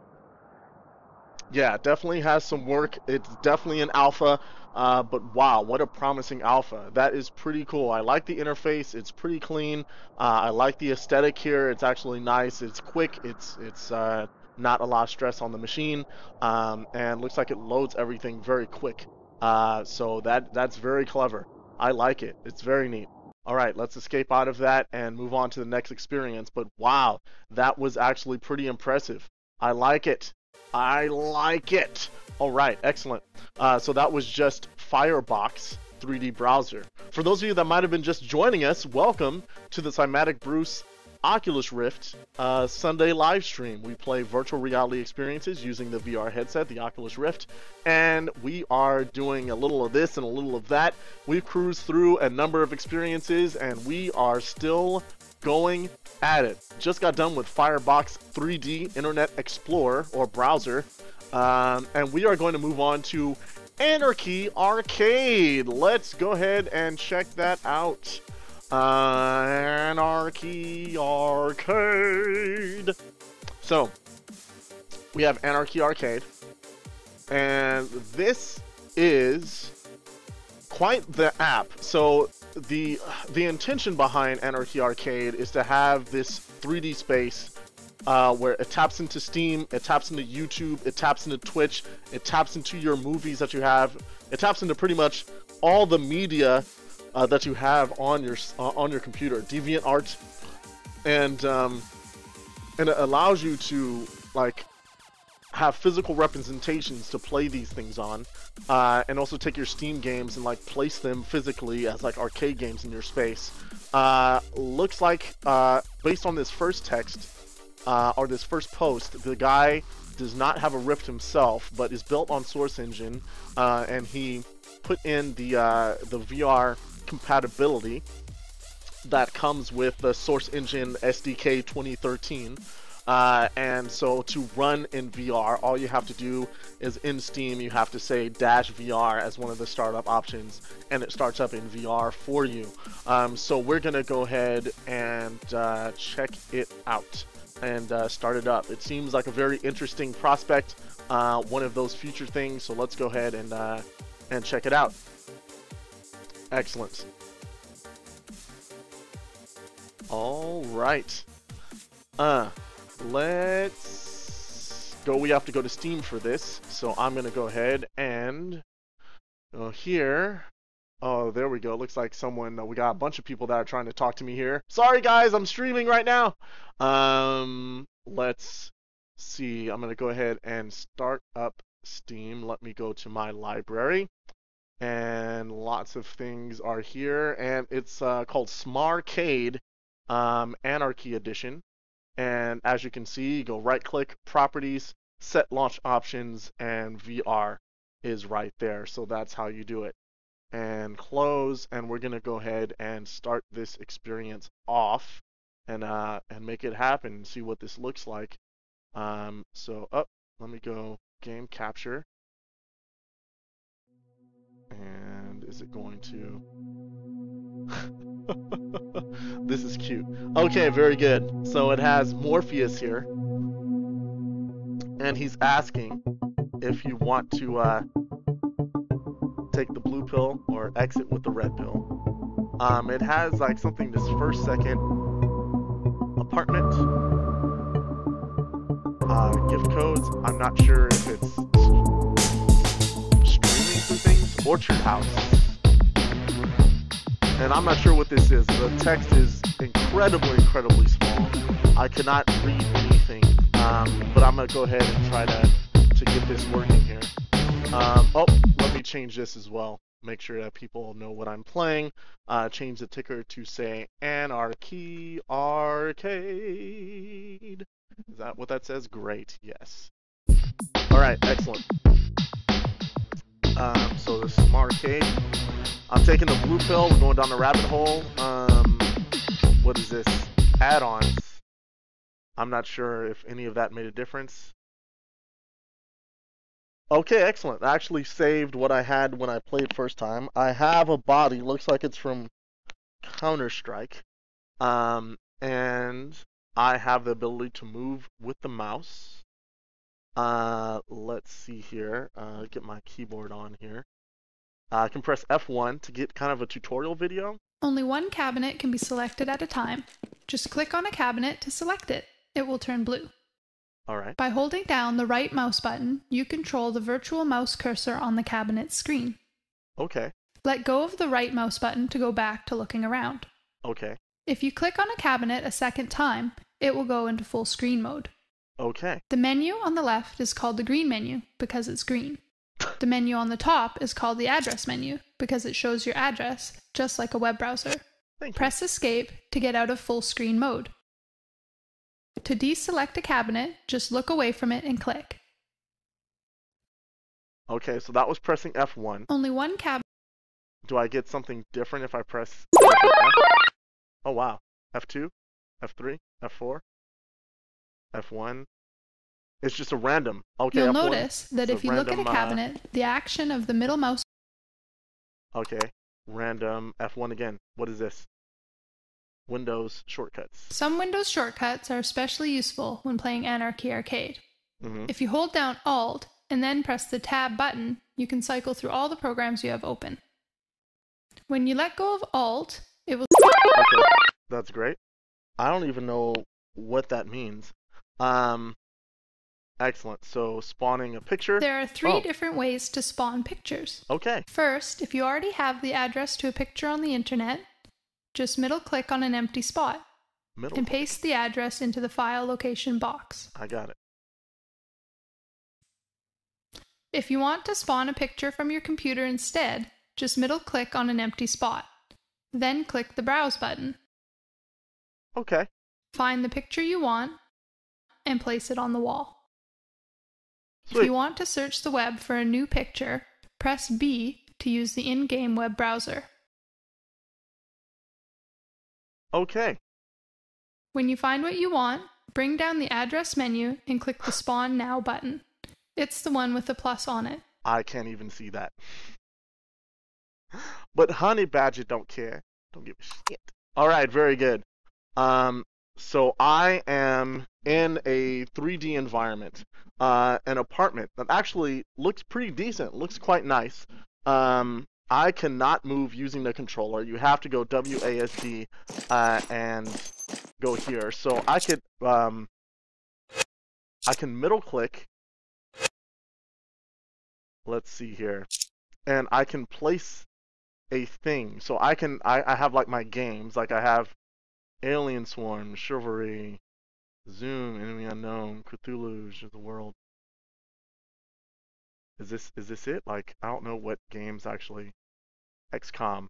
yeah, definitely has some work. It's definitely an alpha, uh, but wow, what a promising alpha. That is pretty cool. I like the interface. It's pretty clean. Uh, I like the aesthetic here. It's actually nice. It's quick. It's it's uh, not a lot of stress on the machine, um, and looks like it loads everything very quick. Uh, so that that's very clever. I like it. It's very neat. All right, let's escape out of that and move on to the next experience. But wow, that was actually pretty impressive. I like it. I like it. All right, excellent. Uh, so that was just Firebox three D browser. For those of you that might have been just joining us, welcome to the Cymatic Bruce Oculus Rift uh, Sunday live stream. We play virtual reality experiences using the V R headset, the Oculus Rift, and we are doing a little of this and a little of that. We've cruised through a number of experiences, and we are still going at it. Just got done with Firebox three D Internet Explorer or browser, um, and we are going to move on to Anarchy Arcade. Let's go ahead and check that out. Uh, Anarchy Arcade. So we have Anarchy Arcade, and this is quite the app. So the the intention behind Anarchy Arcade is to have this three D space uh, where it taps into Steam, it taps into YouTube, it taps into Twitch, it taps into your movies that you have, it taps into pretty much all the media Uh, that you have on your uh, on your computer, DeviantArt, and um, and it allows you to like have physical representations to play these things on, uh, and also take your Steam games and like place them physically as like arcade games in your space. Uh, looks like uh, based on this first text uh, or this first post, the guy does not have a Rift himself, but is built on Source Engine, uh, and he put in the uh, the V R compatibility that comes with the Source Engine S D K twenty thirteen, uh, and so to run in V R, all you have to do is in Steam you have to say dash V R as one of the startup options, and it starts up in V R for you. Um, so we're gonna go ahead and uh, check it out and uh, start it up. It seems like a very interesting prospect, uh, one of those future things. So let's go ahead and uh, and check it out. Excellent. All right. Uh, let's go. We have to go to Steam for this. So I'm going to go ahead and go here. Oh, there we go. Looks like someone, uh, we got a bunch of people that are trying to talk to me here. Sorry guys, I'm streaming right now. Um, let's see. I'm going to go ahead and start up Steam. Let me go to my library. And lots of things are here, and it's uh, called Smarcade um, Anarchy Edition. And as you can see, you go right-click, properties, set launch options, and V R is right there. So that's how you do it. And close, and we're gonna go ahead and start this experience off, and uh, and make it happen. See what this looks like. Um, so up, oh, let me go game capture. And is it going to... This is cute. Okay, very good. So it has Morpheus here. And he's asking if you want to uh, take the blue pill or exit with the red pill. Um, it has like something this first, second, apartment, uh, gift codes. I'm not sure if it's things, Orchard House, and I'm not sure what this is. The text is incredibly, incredibly small. I cannot read anything, um, but I'm gonna go ahead and try to to get this working here. Um, oh, let me change this as well. make sure that people know what I'm playing. Uh, change the ticker to say Anarchy Arcade. Is that what that says? Great, yes. All right, excellent. Um, so this is Marcade. I'm taking the blue pill. We're going down the rabbit hole. Um, what is this? Add-ons. I'm not sure if any of that made a difference. Okay, excellent. I actually saved what I had when I played first time. I have a body. Looks like it's from Counter-Strike. Um, and I have the ability to move with the mouse. Uh, let's see here, uh, get my keyboard on here. Uh, I can press F one to get kind of a tutorial video. Only one cabinet can be selected at a time. Just click on a cabinet to select it. It will turn blue. All right. By holding down the right mouse button, you control the virtual mouse cursor on the cabinet screen. Okay. Let go of the right mouse button to go back to looking around. Okay. If you click on a cabinet a second time, it will go into full screen mode. Okay. The menu on the left is called the green menu because it's green. The menu on the top is called the address menu because it shows your address, just like a web browser. Thank you. Press escape to get out of full screen mode. To deselect a cabinet, just look away from it and click. Okay, so that was pressing F one. Only one cabinet. Do I get something different if I press F one? Oh, wow. F two, F three, F four. F one. It's just a random. Okay, you'll F one. Notice that it's if you random, look at a cabinet, uh, the action of the middle mouse. Okay, random F one again. What is this? Windows shortcuts. Some Windows shortcuts are especially useful when playing Anarchy Arcade. Mm-hmm. If you hold down Alt and then press the Tab button, you can cycle through all the programs you have open. When you let go of Alt, it will. Okay, that's great. I don't even know what that means. Um, excellent. So spawning a picture. There are three oh. different ways to spawn pictures. Okay. First, if you already have the address to a picture on the internet, just middle click on an empty spot middle and click. Paste the address into the file location box. I got it. If you want to spawn a picture from your computer instead, just middle click on an empty spot. Then click the browse button. Okay. Find the picture you want and place it on the wall. Sweet. If you want to search the web for a new picture, press B to use the in-game web browser. Okay. When you find what you want, bring down the address menu and click the Spawn Now button. It's the one with the plus on it. I can't even see that. But Honey Badger don't care. Don't give a shit. All right, very good. Um, so I am in a three D environment, uh, an apartment that actually looks pretty decent, looks quite nice. Um, I cannot move using the controller. You have to go W A S D uh, and go here. So I could, um, I can middle click. Let's see here, and I can place a thing. So I can, I, I have like my games, like I have Alien Swarm, Chivalry. Zoom, Enemy Unknown, Cthulhu, of the World. Is this is this it? Like, I don't know what games actually. X COM.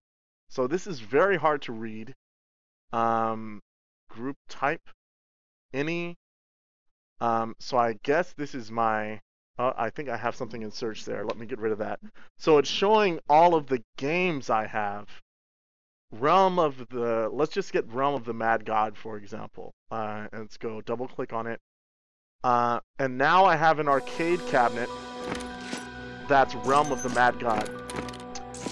So this is very hard to read. Um, group type, any. Um, so I guess this is my. Uh, I think I have something in search there. Let me get rid of that. So it's showing all of the games I have. Realm of the, let's just get Realm of the Mad God, for example. Uh, and let's go double click on it. Uh, and now I have an arcade cabinet that's Realm of the Mad God.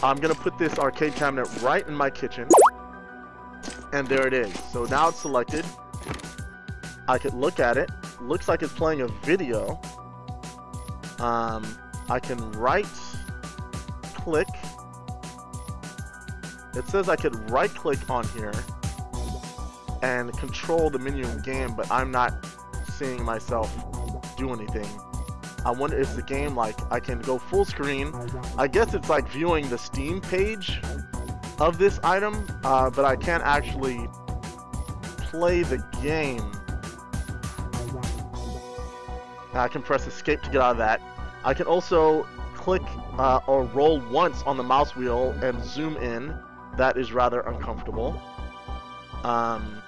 I'm going to put this arcade cabinet right in my kitchen. And there it is. So now it's selected. I could look at it. Looks like it's playing a video. Um, I can right click. It says I could right-click on here and control the menu in game, but I'm not seeing myself do anything. I wonder if the game, like, I can go full screen. I guess it's like viewing the Steam page of this item, uh, but I can't actually play the game. I can press escape to get out of that. I can also click uh, or roll once on the mouse wheel and zoom in. That is rather uncomfortable. Um,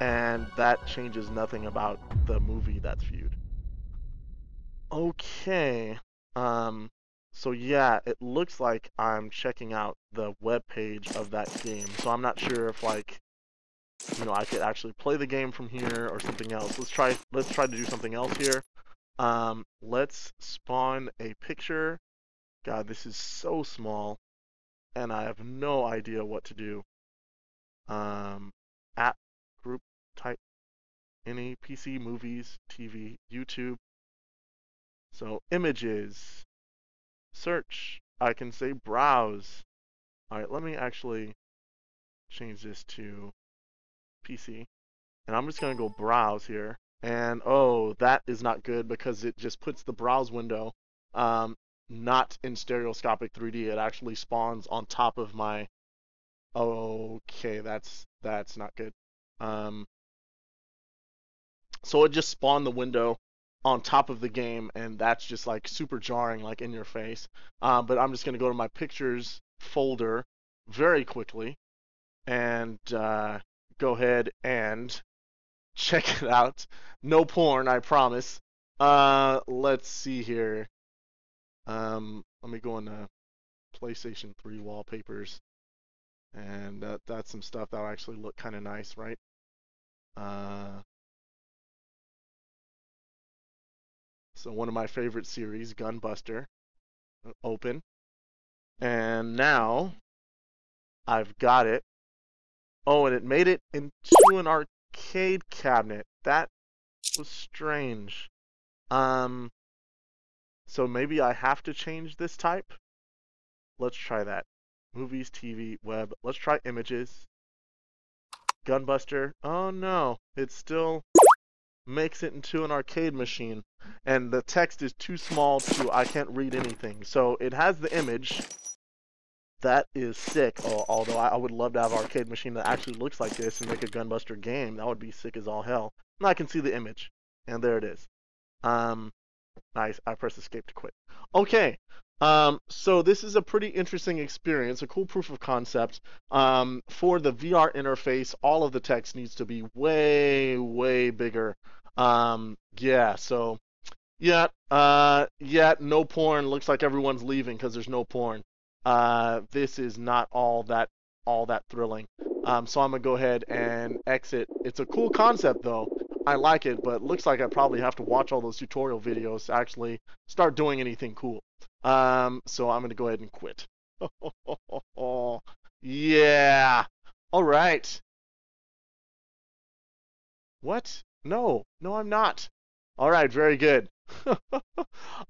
and that changes nothing about the movie that's viewed. Okay. Um, so yeah, it looks like I'm checking out the web page of that game. So I'm not sure if like, you know, I could actually play the game from here or something else. Let's try, let's try to do something else here. Um, let's spawn a picture. God, this is so small, and I have no idea what to do. Um, app, group, type, any, P C, movies, T V, YouTube. So, images, search, I can say browse. All right, let me actually change this to P C, and I'm just gonna go browse here. And oh, that is not good because it just puts the browse window um, not in stereoscopic three D. It actually spawns on top of my. Okay, that's that's not good. Um, so it just spawned the window on top of the game, and that's just like super jarring, like in your face. Uh, but I'm just gonna go to my pictures folder very quickly, and uh, go ahead and check it out. No porn, I promise. Uh, let's see here. Um, let me go into PlayStation three wallpapers, and that, that's some stuff that'll actually look kind of nice, right? Uh, so one of my favorite series, Gunbuster, open, and now I've got it. Oh, and it made it into an arc. Arcade cabinet. That was strange. Um, so maybe I have to change this type. Let's try that. Movies, T V, web. Let's try images. Gunbuster. Oh no, it still makes it into an arcade machine, and the text is too small to. I can't read anything. So it has the image. That is sick, although I would love to have an arcade machine that actually looks like this and make a Gunbuster game. That would be sick as all hell. And I can see the image, and there it is. Um, nice, I press escape to quit. Okay, um, so this is a pretty interesting experience, a cool proof of concept. Um, for the V R interface, all of the text needs to be way, way bigger. Um, yeah, so, yeah, uh, yeah, no porn. Looks like everyone's leaving because there's no porn. Uh, this is not all that all that thrilling. Um, so I'm gonna go ahead and exit. It's a cool concept though. I like it, but it looks like I probably have to watch all those tutorial videos to actually start doing anything cool. Um, so I'm gonna go ahead and quit. Yeah. All right. What? No, no, I'm not. All right, very good.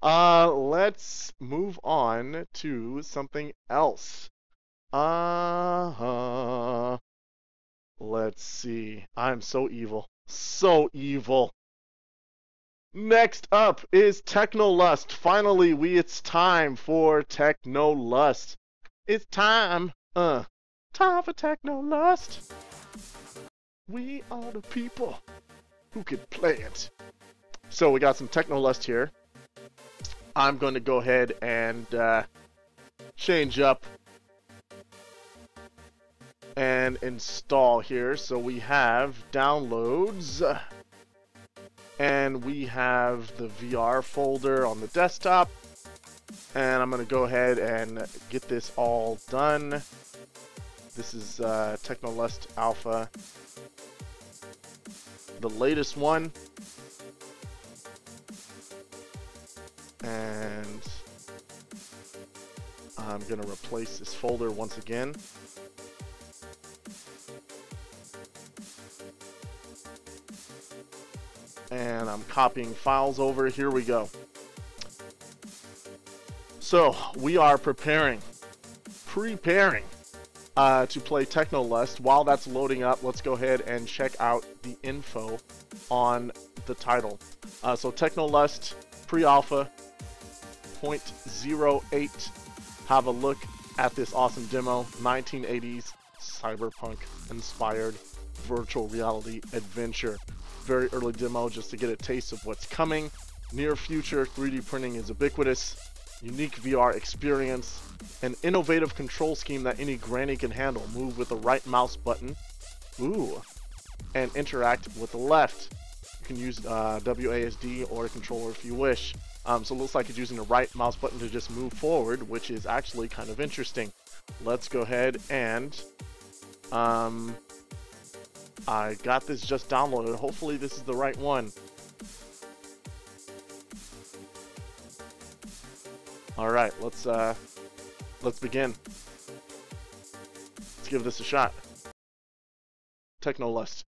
uh, let's move on to something else. Uh-huh. Let's see. I'm so evil. So evil. Next up is Techno Lust. Finally, we it's time for Techno Lust. It's time. Uh, time for Techno Lust. We are the people who could play it. So we got some Techno Lust here. I'm going to go ahead and uh, change up and install here. So we have downloads, and we have the V R folder on the desktop. And I'm going to go ahead and get this all done. This is uh, Techno Lust Alpha, the latest one. And I'm going to replace this folder once again. And I'm copying files over. Here we go. So we are preparing, preparing uh, to play Techno Lust. While that's loading up, let's go ahead and check out the info on the title. Uh, so Techno Lust pre-alpha. zero point zero eight. Have a look at this awesome demo. nineteen eighties cyberpunk inspired virtual reality adventure. Very early demo just to get a taste of what's coming. Near future three D printing is ubiquitous. unique V R experience, an innovative control scheme that any granny can handle. Move with the right mouse button. Ooh. And interact with the left. You can use uh, W A S D or a controller if you wish. Um, so it looks like it's using the right mouse button to just move forward, which is actually kind of interesting. Let's go ahead and... Um, I got this just downloaded. Hopefully this is the right one. Alright, let's uh, let's begin. Let's give this a shot. Techno Lust.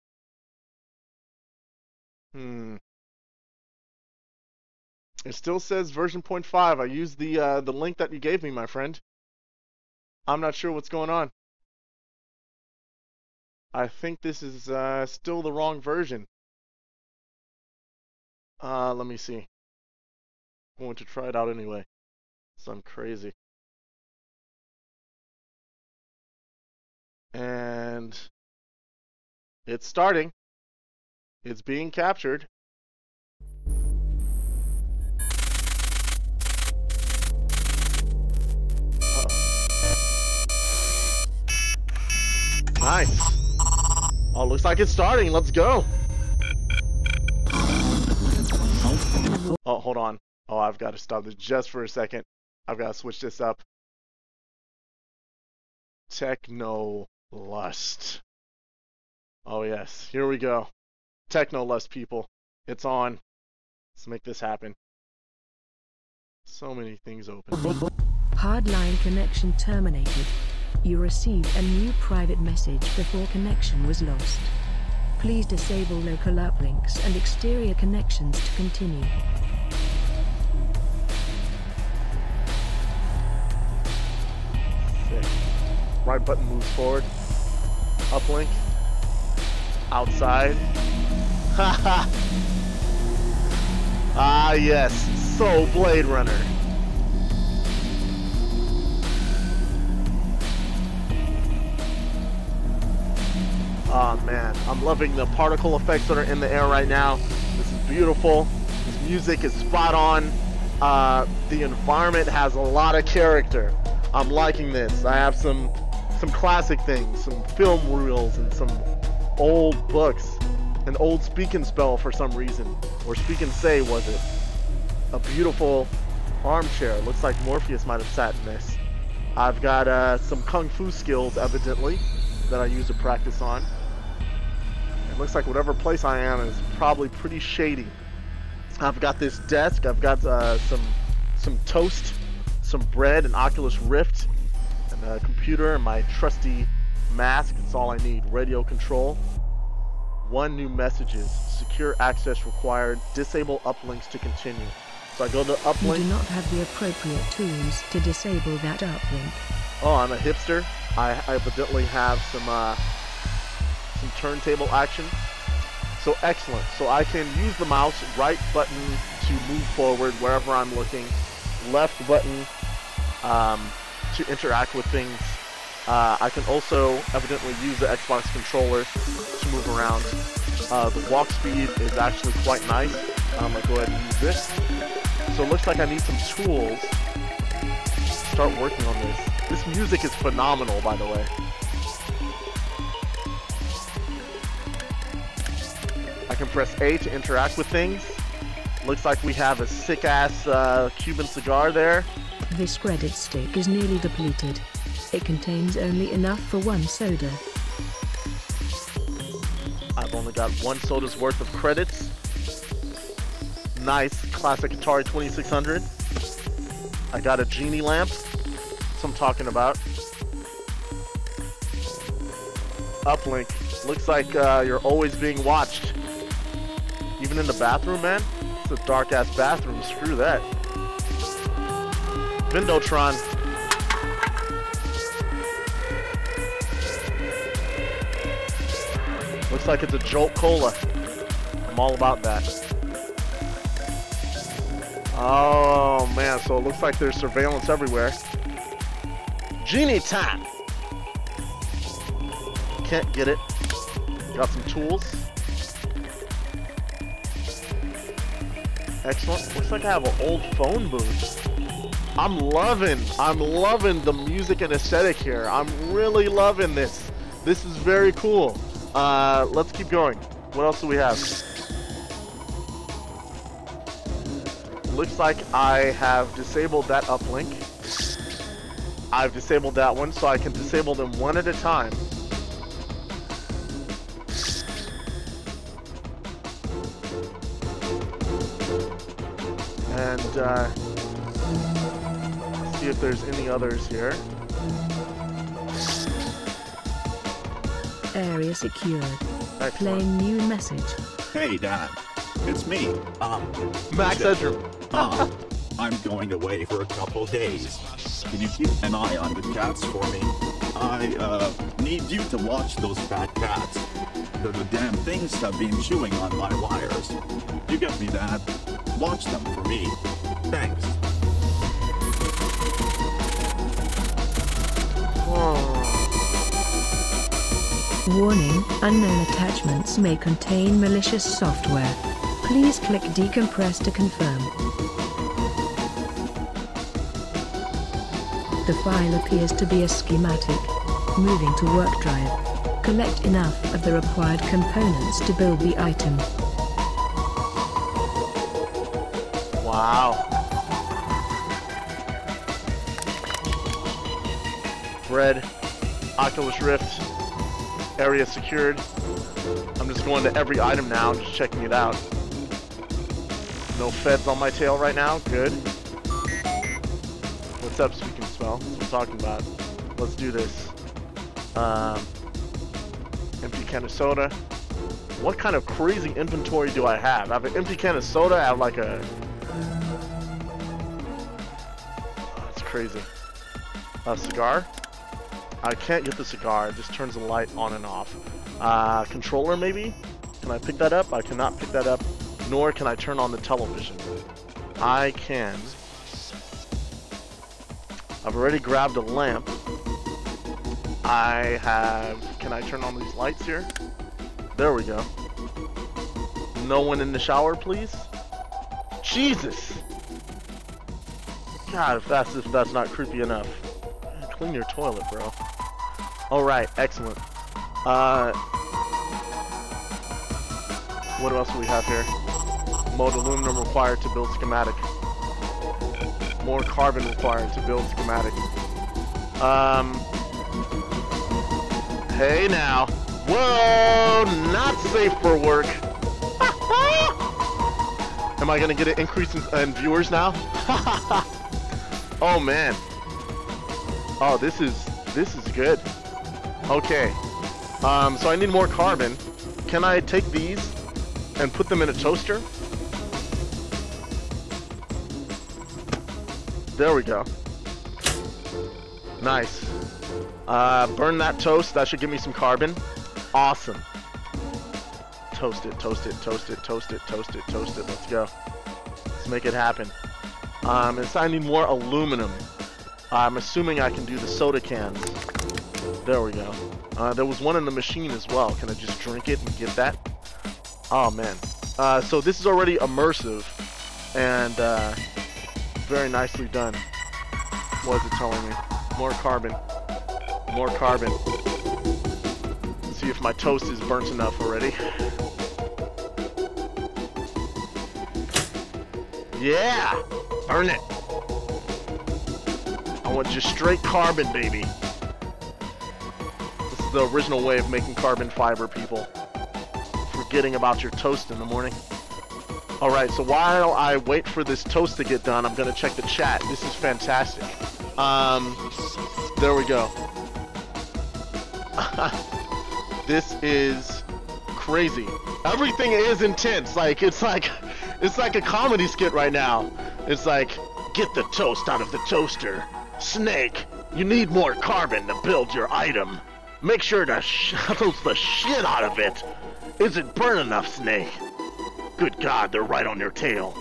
Hmm. It still says version zero point five. I used the uh, the link that you gave me, my friend. I'm not sure what's going on. I think this is uh, still the wrong version. Uh, let me see. I'm going to try it out anyway. So I'm crazy. And it's starting. It's being captured. Uh-oh. Nice. Oh, looks like it's starting. Let's go. Oh, hold on. Oh, I've got to stop this just for a second. I've got to switch this up. Techno Lust. Oh, yes. Here we go. Techno Lust, people. It's on. Let's make this happen. So many things open. Hardline connection terminated. You received a new private message before connection was lost. Please disable local uplinks and exterior connections to continue. Sick. Right button moves forward. Uplink. Outside. Haha. Ah yes, so Blade Runner. Oh man, I'm loving the particle effects that are in the air right now. This is beautiful. This music is spot on. Uh, the environment has a lot of character. I'm liking this. I have some some classic things, some film reels and some old books. An old Speak and Spell for some reason. Or Speak and Say, was it? A beautiful armchair. Looks like Morpheus might have sat in this. I've got uh, some kung fu skills, evidently, that I use to practice on. It looks like whatever place I am is probably pretty shady. I've got this desk. I've got uh, some some toast, some bread, an Oculus Rift, and a computer, and my trusty mask. It's all I need. Radio control. One new messages. Secure access required. Disable uplinks to continue. So I go to uplink. You do not have the appropriate tools to disable that uplink. Oh, I'm a hipster. I evidently have some uh, some turntable action. So excellent. So I can use the mouse right button to move forward wherever I'm looking, left button um, to interact with things. Uh, I can also evidently use the Xbox controller to move around. Uh, the walk speed is actually quite nice. I'm gonna go ahead and use this. So it looks like I need some tools to start working on this. This music is phenomenal, by the way. I can press A to interact with things. Looks like we have a sick-ass uh, Cuban cigar there. This credit stick is nearly depleted. It contains only enough for one soda. I've only got one soda's worth of credits. Nice, classic Atari twenty-six hundred. I got a genie lamp. I'm talking about. Uplink. Looks like uh, you're always being watched. Even in the bathroom, man? It's a dark ass bathroom. Screw that. Vindotron. Looks like it's a Jolt Cola. I'm all about that. Oh man, so it looks like there's surveillance everywhere. Genie time! Can't get it. Got some tools. Excellent. Looks like I have an old phone booth. I'm loving, I'm loving the music and aesthetic here. I'm really loving this. This is very cool. Uh, let's keep going. What else do we have? Looks like I have disabled that uplink. I've disabled that one, so I can disable them one at a time. And uh, see if there's any others here. Area secured. Excellent. Playing new message. Hey, Dad. It's me. Um, Max Edger. Um, I'm going away for a couple days. Can you keep an eye on the cats for me? I, uh, need you to watch those fat cats. They're the damn things that have been chewing on my wires. You get me, Dad? Watch them for me. Thanks. Whoa. Warning, unknown attachments may contain malicious software. Please click decompress to confirm. The file appears to be a schematic. Moving to work drive. Collect enough of the required components to build the item. Wow. Bread, Oculus Rift, area secured. I'm just going to every item now, just checking it out. No feds on my tail right now, good. What's up, Speaking Smell? That's what I'm talking about. Let's do this. Um, empty can of soda. What kind of crazy inventory do I have? I have an empty can of soda, I have like a... Crazy. A cigar. I can't get the cigar. It just turns the light on and off. Uh, controller maybe? Can I pick that up? I cannot pick that up. Nor can I turn on the television. I can. I've already grabbed a lamp. I have... Can I turn on these lights here? There we go. No one in the shower, please? Jesus! God, if that's, if that's not creepy enough. Clean your toilet, bro. Alright, excellent. Uh, what else do we have here? Mode aluminum required to build schematic. More carbon required to build schematic. Um, hey now. Whoa, not safe for work. Am I going to get an increase in, in viewers now? Oh man. Oh, this is this is good. Okay. Um, so I need more carbon. Can I take these and put them in a toaster? There we go. Nice. Uh, burn that toast. That should give me some carbon. Awesome. Toast it, toast it, toast it, toast it, toast it, toast it. Let's go. Let's make it happen. Um, and so I need more aluminum. I'm assuming I can do the soda cans. There we go. Uh, there was one in the machine as well. Can I just drink it and get that? Oh, man. Uh, so this is already immersive. And, uh, very nicely done. What is it telling me? More carbon. More carbon. Let's see if my toast is burnt enough already. Yeah! Burn it. I want just straight carbon, baby. This is the original way of making carbon fiber, people. Forgetting about your toast in the morning. Alright, so while I wait for this toast to get done, I'm going to check the chat. This is fantastic. Um, there we go. This is crazy. Everything is intense. Like, it's like, it's like a comedy skit right now. It's like, get the toast out of the toaster. Snake, you need more carbon to build your item. Make sure to shuttle the shit out of it. Isn't burn enough, Snake? Good God, they're right on your tail.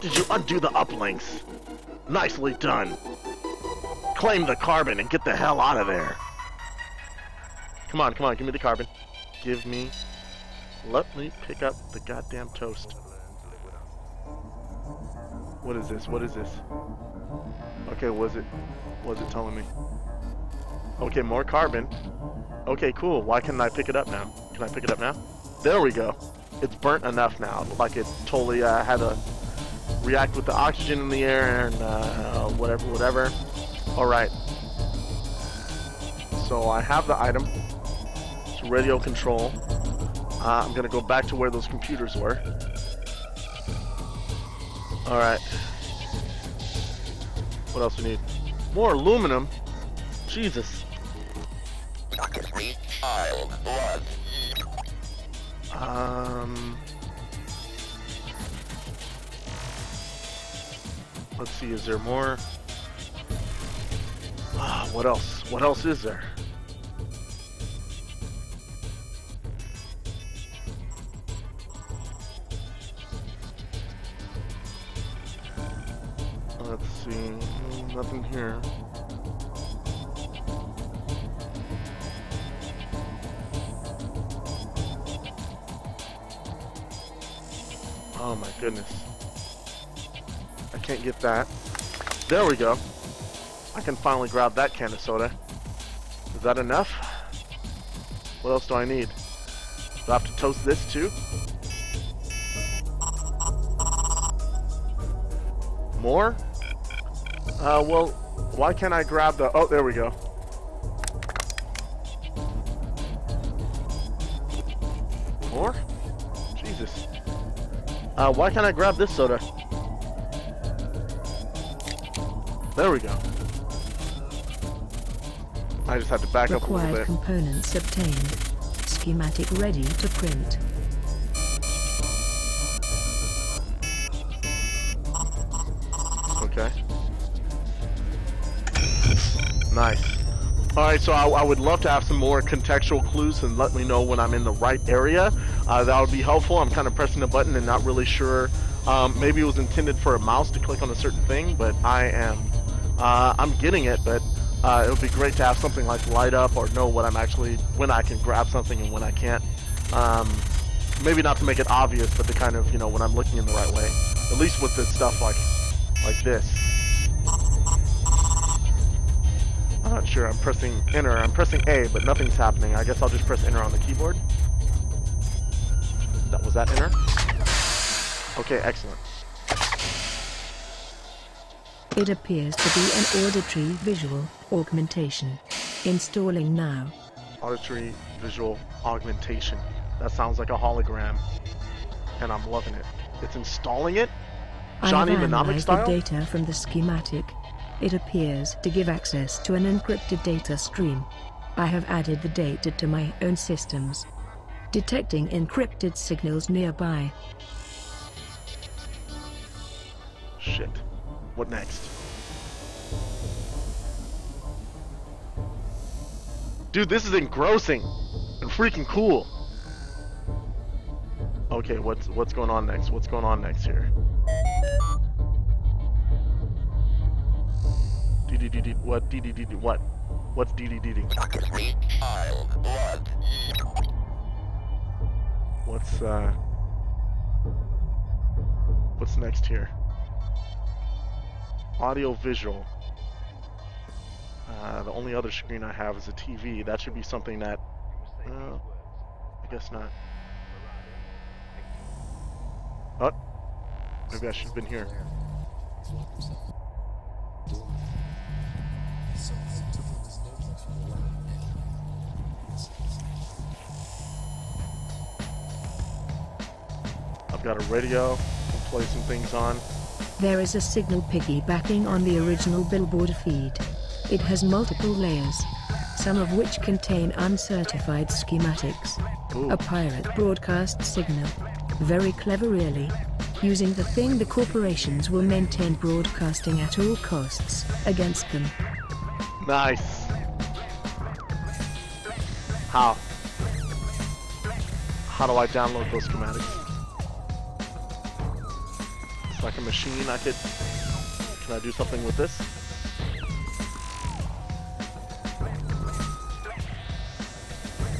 Did you undo the uplinks? Nicely done. Claim the carbon and get the hell out of there. Come on, come on, give me the carbon. Give me... Let me pick up the goddamn toast. What is this? What is this? Okay, was it, was it telling me? Okay, more carbon. Okay, cool. Why can I pick it up now? Can I pick it up now? There we go. It's burnt enough now. Like it totally uh, had to react with the oxygen in the air and uh, whatever, whatever. All right. So I have the item. It's radio control. Uh, I'm gonna go back to where those computers were. All right. What else we need? More aluminum. Jesus. Um. Let's see. Is there more? Ah, what else? What else is there? Let's see. Nothing here. Oh my goodness. I can't get that. There we go. I can finally grab that can of soda. Is that enough? What else do I need? Do I have to toast this too? More? Uh, well, why can't I grab the... Oh, there we go. More? Jesus. Uh, why can't I grab this soda? There we go. I just had to back up a little bit. Required components obtained. Schematic ready to print. Okay. Nice. Alright, so I, I would love to have some more contextual clues and let me know when I'm in the right area. Uh, that would be helpful. I'm kind of pressing a button and not really sure. Um, maybe it was intended for a mouse to click on a certain thing, but I am, uh, I'm getting it, but uh, it would be great to have something like light up or know what I'm actually, when I can grab something and when I can't. Um, maybe not to make it obvious, but to kind of, you know, when I'm looking in the right way. At least with this stuff like, like this. I'm not sure, I'm pressing enter, I'm pressing A, but nothing's happening. I guess I'll just press enter on the keyboard. That was that enter? Okay, excellent. It appears to be an auditory visual augmentation. Installing now. Auditory visual augmentation. That sounds like a hologram. And I'm loving it. It's installing it? Johnny Mnemonic style? I've analyzed the data from the schematic. It appears to give access to an encrypted data stream. I have added the data to my own systems. Detecting encrypted signals nearby. Shit. What next? Dude, this is engrossing and freaking cool. Okay, what's what's going on next? What's going on next here? D D D D what D D D D what? What's D D D D? What's uh What's next here? Audio visual. Uh the only other screen I have is a T V. That should be something that uh, I guess not. Oh, maybe I should have been here. I've got a radio to play some things on. There is a signal piggybacking on the original billboard feed. It has multiple layers, some of which contain uncertified schematics. Ooh. A pirate broadcast signal. Very clever, really. Using the thing the corporations will maintain broadcasting at all costs against them. Nice. How? How do I download those schematics? It's like a machine. I could... Can I do something with this?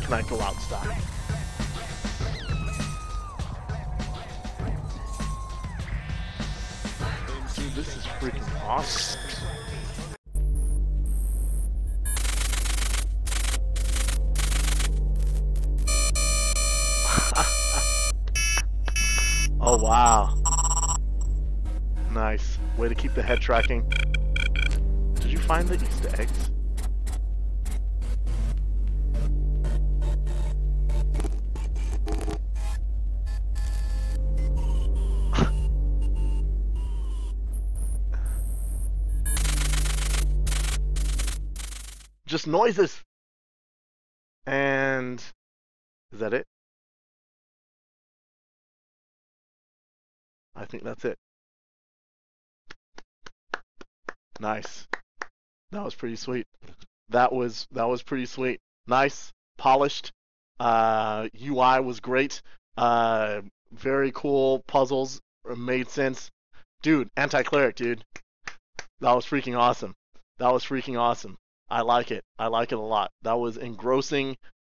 Can I go outside? Dude, this is freaking awesome. Way to keep the head tracking. Did you find the Easter eggs? Just noises. And is that it? I think that's it. Nice. That was pretty sweet. That was that was pretty sweet. Nice, polished. Uh, U I was great. Uh, very cool puzzles made sense. Dude, Anticleric, dude. That was freaking awesome. That was freaking awesome. I like it. I like it a lot. That was engrossing.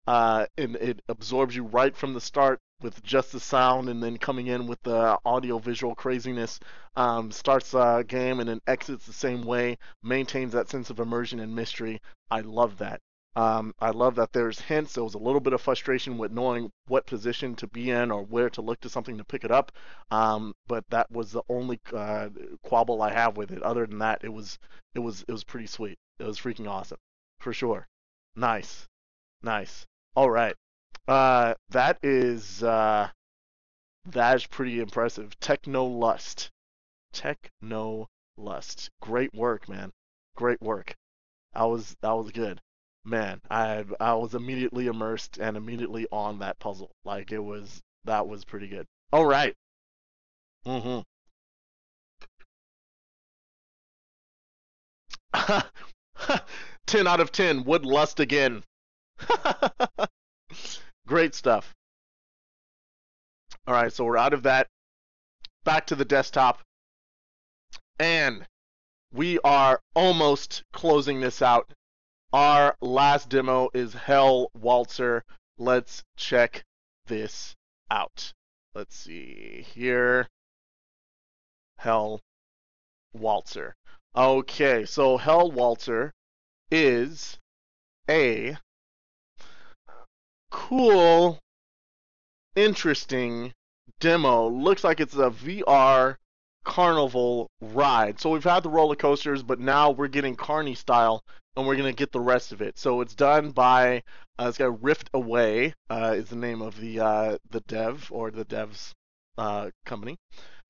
Uh, and it absorbs you right from the start with just the sound, and then coming in with the audio-visual craziness. Um, starts a game and then exits the same way. Maintains that sense of immersion and mystery. I love that. Um, I love that there's hints. There was a little bit of frustration with knowing what position to be in or where to look to something to pick it up. Um, but that was the only uh, quibble I have with it. Other than that, it was it was it was pretty sweet. It was freaking awesome, for sure. Nice, nice. All right, uh, that is uh, that is pretty impressive. Techno Lust, Techno Lust. Great work, man. Great work. I was that was good, man. I I was immediately immersed and immediately on that puzzle. Like it was that was pretty good. All right. Mm-hmm. ten out of ten would lust again. Great stuff. All right, so we're out of that. Back to the desktop. And we are almost closing this out. Our last demo is Hell Waltzer. Let's check this out. Let's see here. Hell Waltzer. Okay, so Hell Waltzer is a cool, interesting demo. Looks like it's a V R carnival ride. So we've had the roller coasters, but now we're getting carny style, and we're going to get the rest of it. So it's done by uh, this guy, Rift Away uh, is the name of the uh, the dev or the dev's uh, company.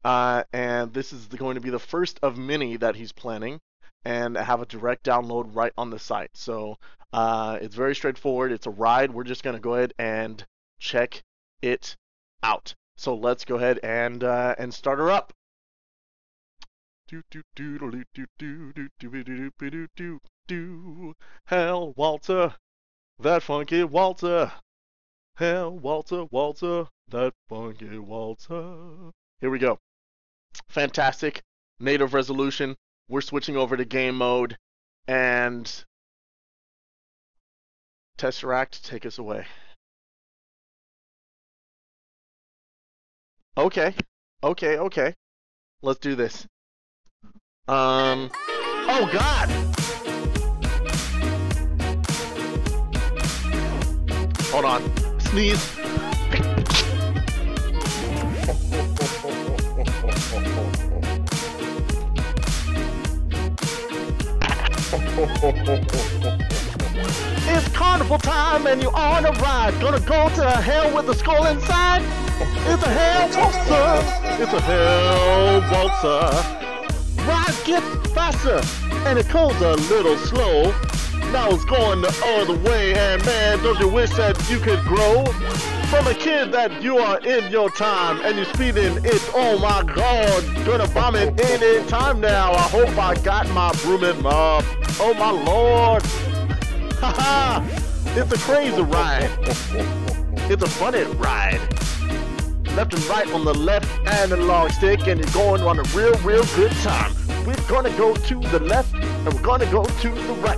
Uh, and this is the, going to be the first of many that he's planning, and have a direct download right on the site. So uh, it's very straightforward. It's a ride. We're just going to go ahead and check it out. So let's go ahead and uh, and start her up. Hell Waltzer, that funky waltzer. Hell Waltzer, waltzer, that funky waltzer. Here we go. Fantastic. Native resolution. We're switching over to game mode. And Tesseract, take us away. Okay. Okay, okay. Let's do this. Um. Oh, God! Hold on. Sneeze. It's carnival time and you're on a ride. Gonna go to hell with a skull inside. It's a hell waltzer. It's a hell waltzer. Ride gets faster and it goes a little slow. Now it's going the other way, and man, don't you wish that you could grow? From a kid that you are in your time and you're speeding it, oh my God, gonna bomb it any time now. I hope I got my broom and mop. Oh my Lord. Haha, it's a crazy ride. It's a funny ride. Left and right on the left analog stick, and you're going on a real, real good time. We're gonna go to the left and we're gonna go to the right.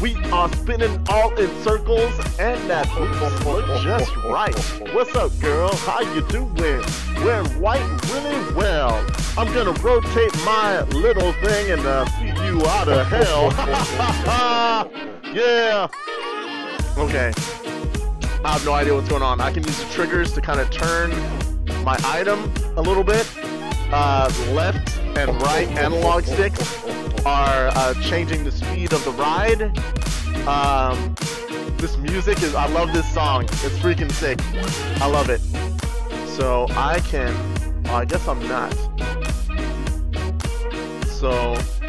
We are spinning all in circles, and that moves look just right. What's up, girl? How you doing? We're white really well. I'm gonna rotate my little thing and uh, see you out of hell. Yeah. Okay. I have no idea what's going on. I can use the triggers to kind of turn my item a little bit. Uh, left and right analog sticks are uh, changing the speed of the ride. Um, this music is, I love this song. It's freaking sick. I love it. So I can, well, I guess I'm not. So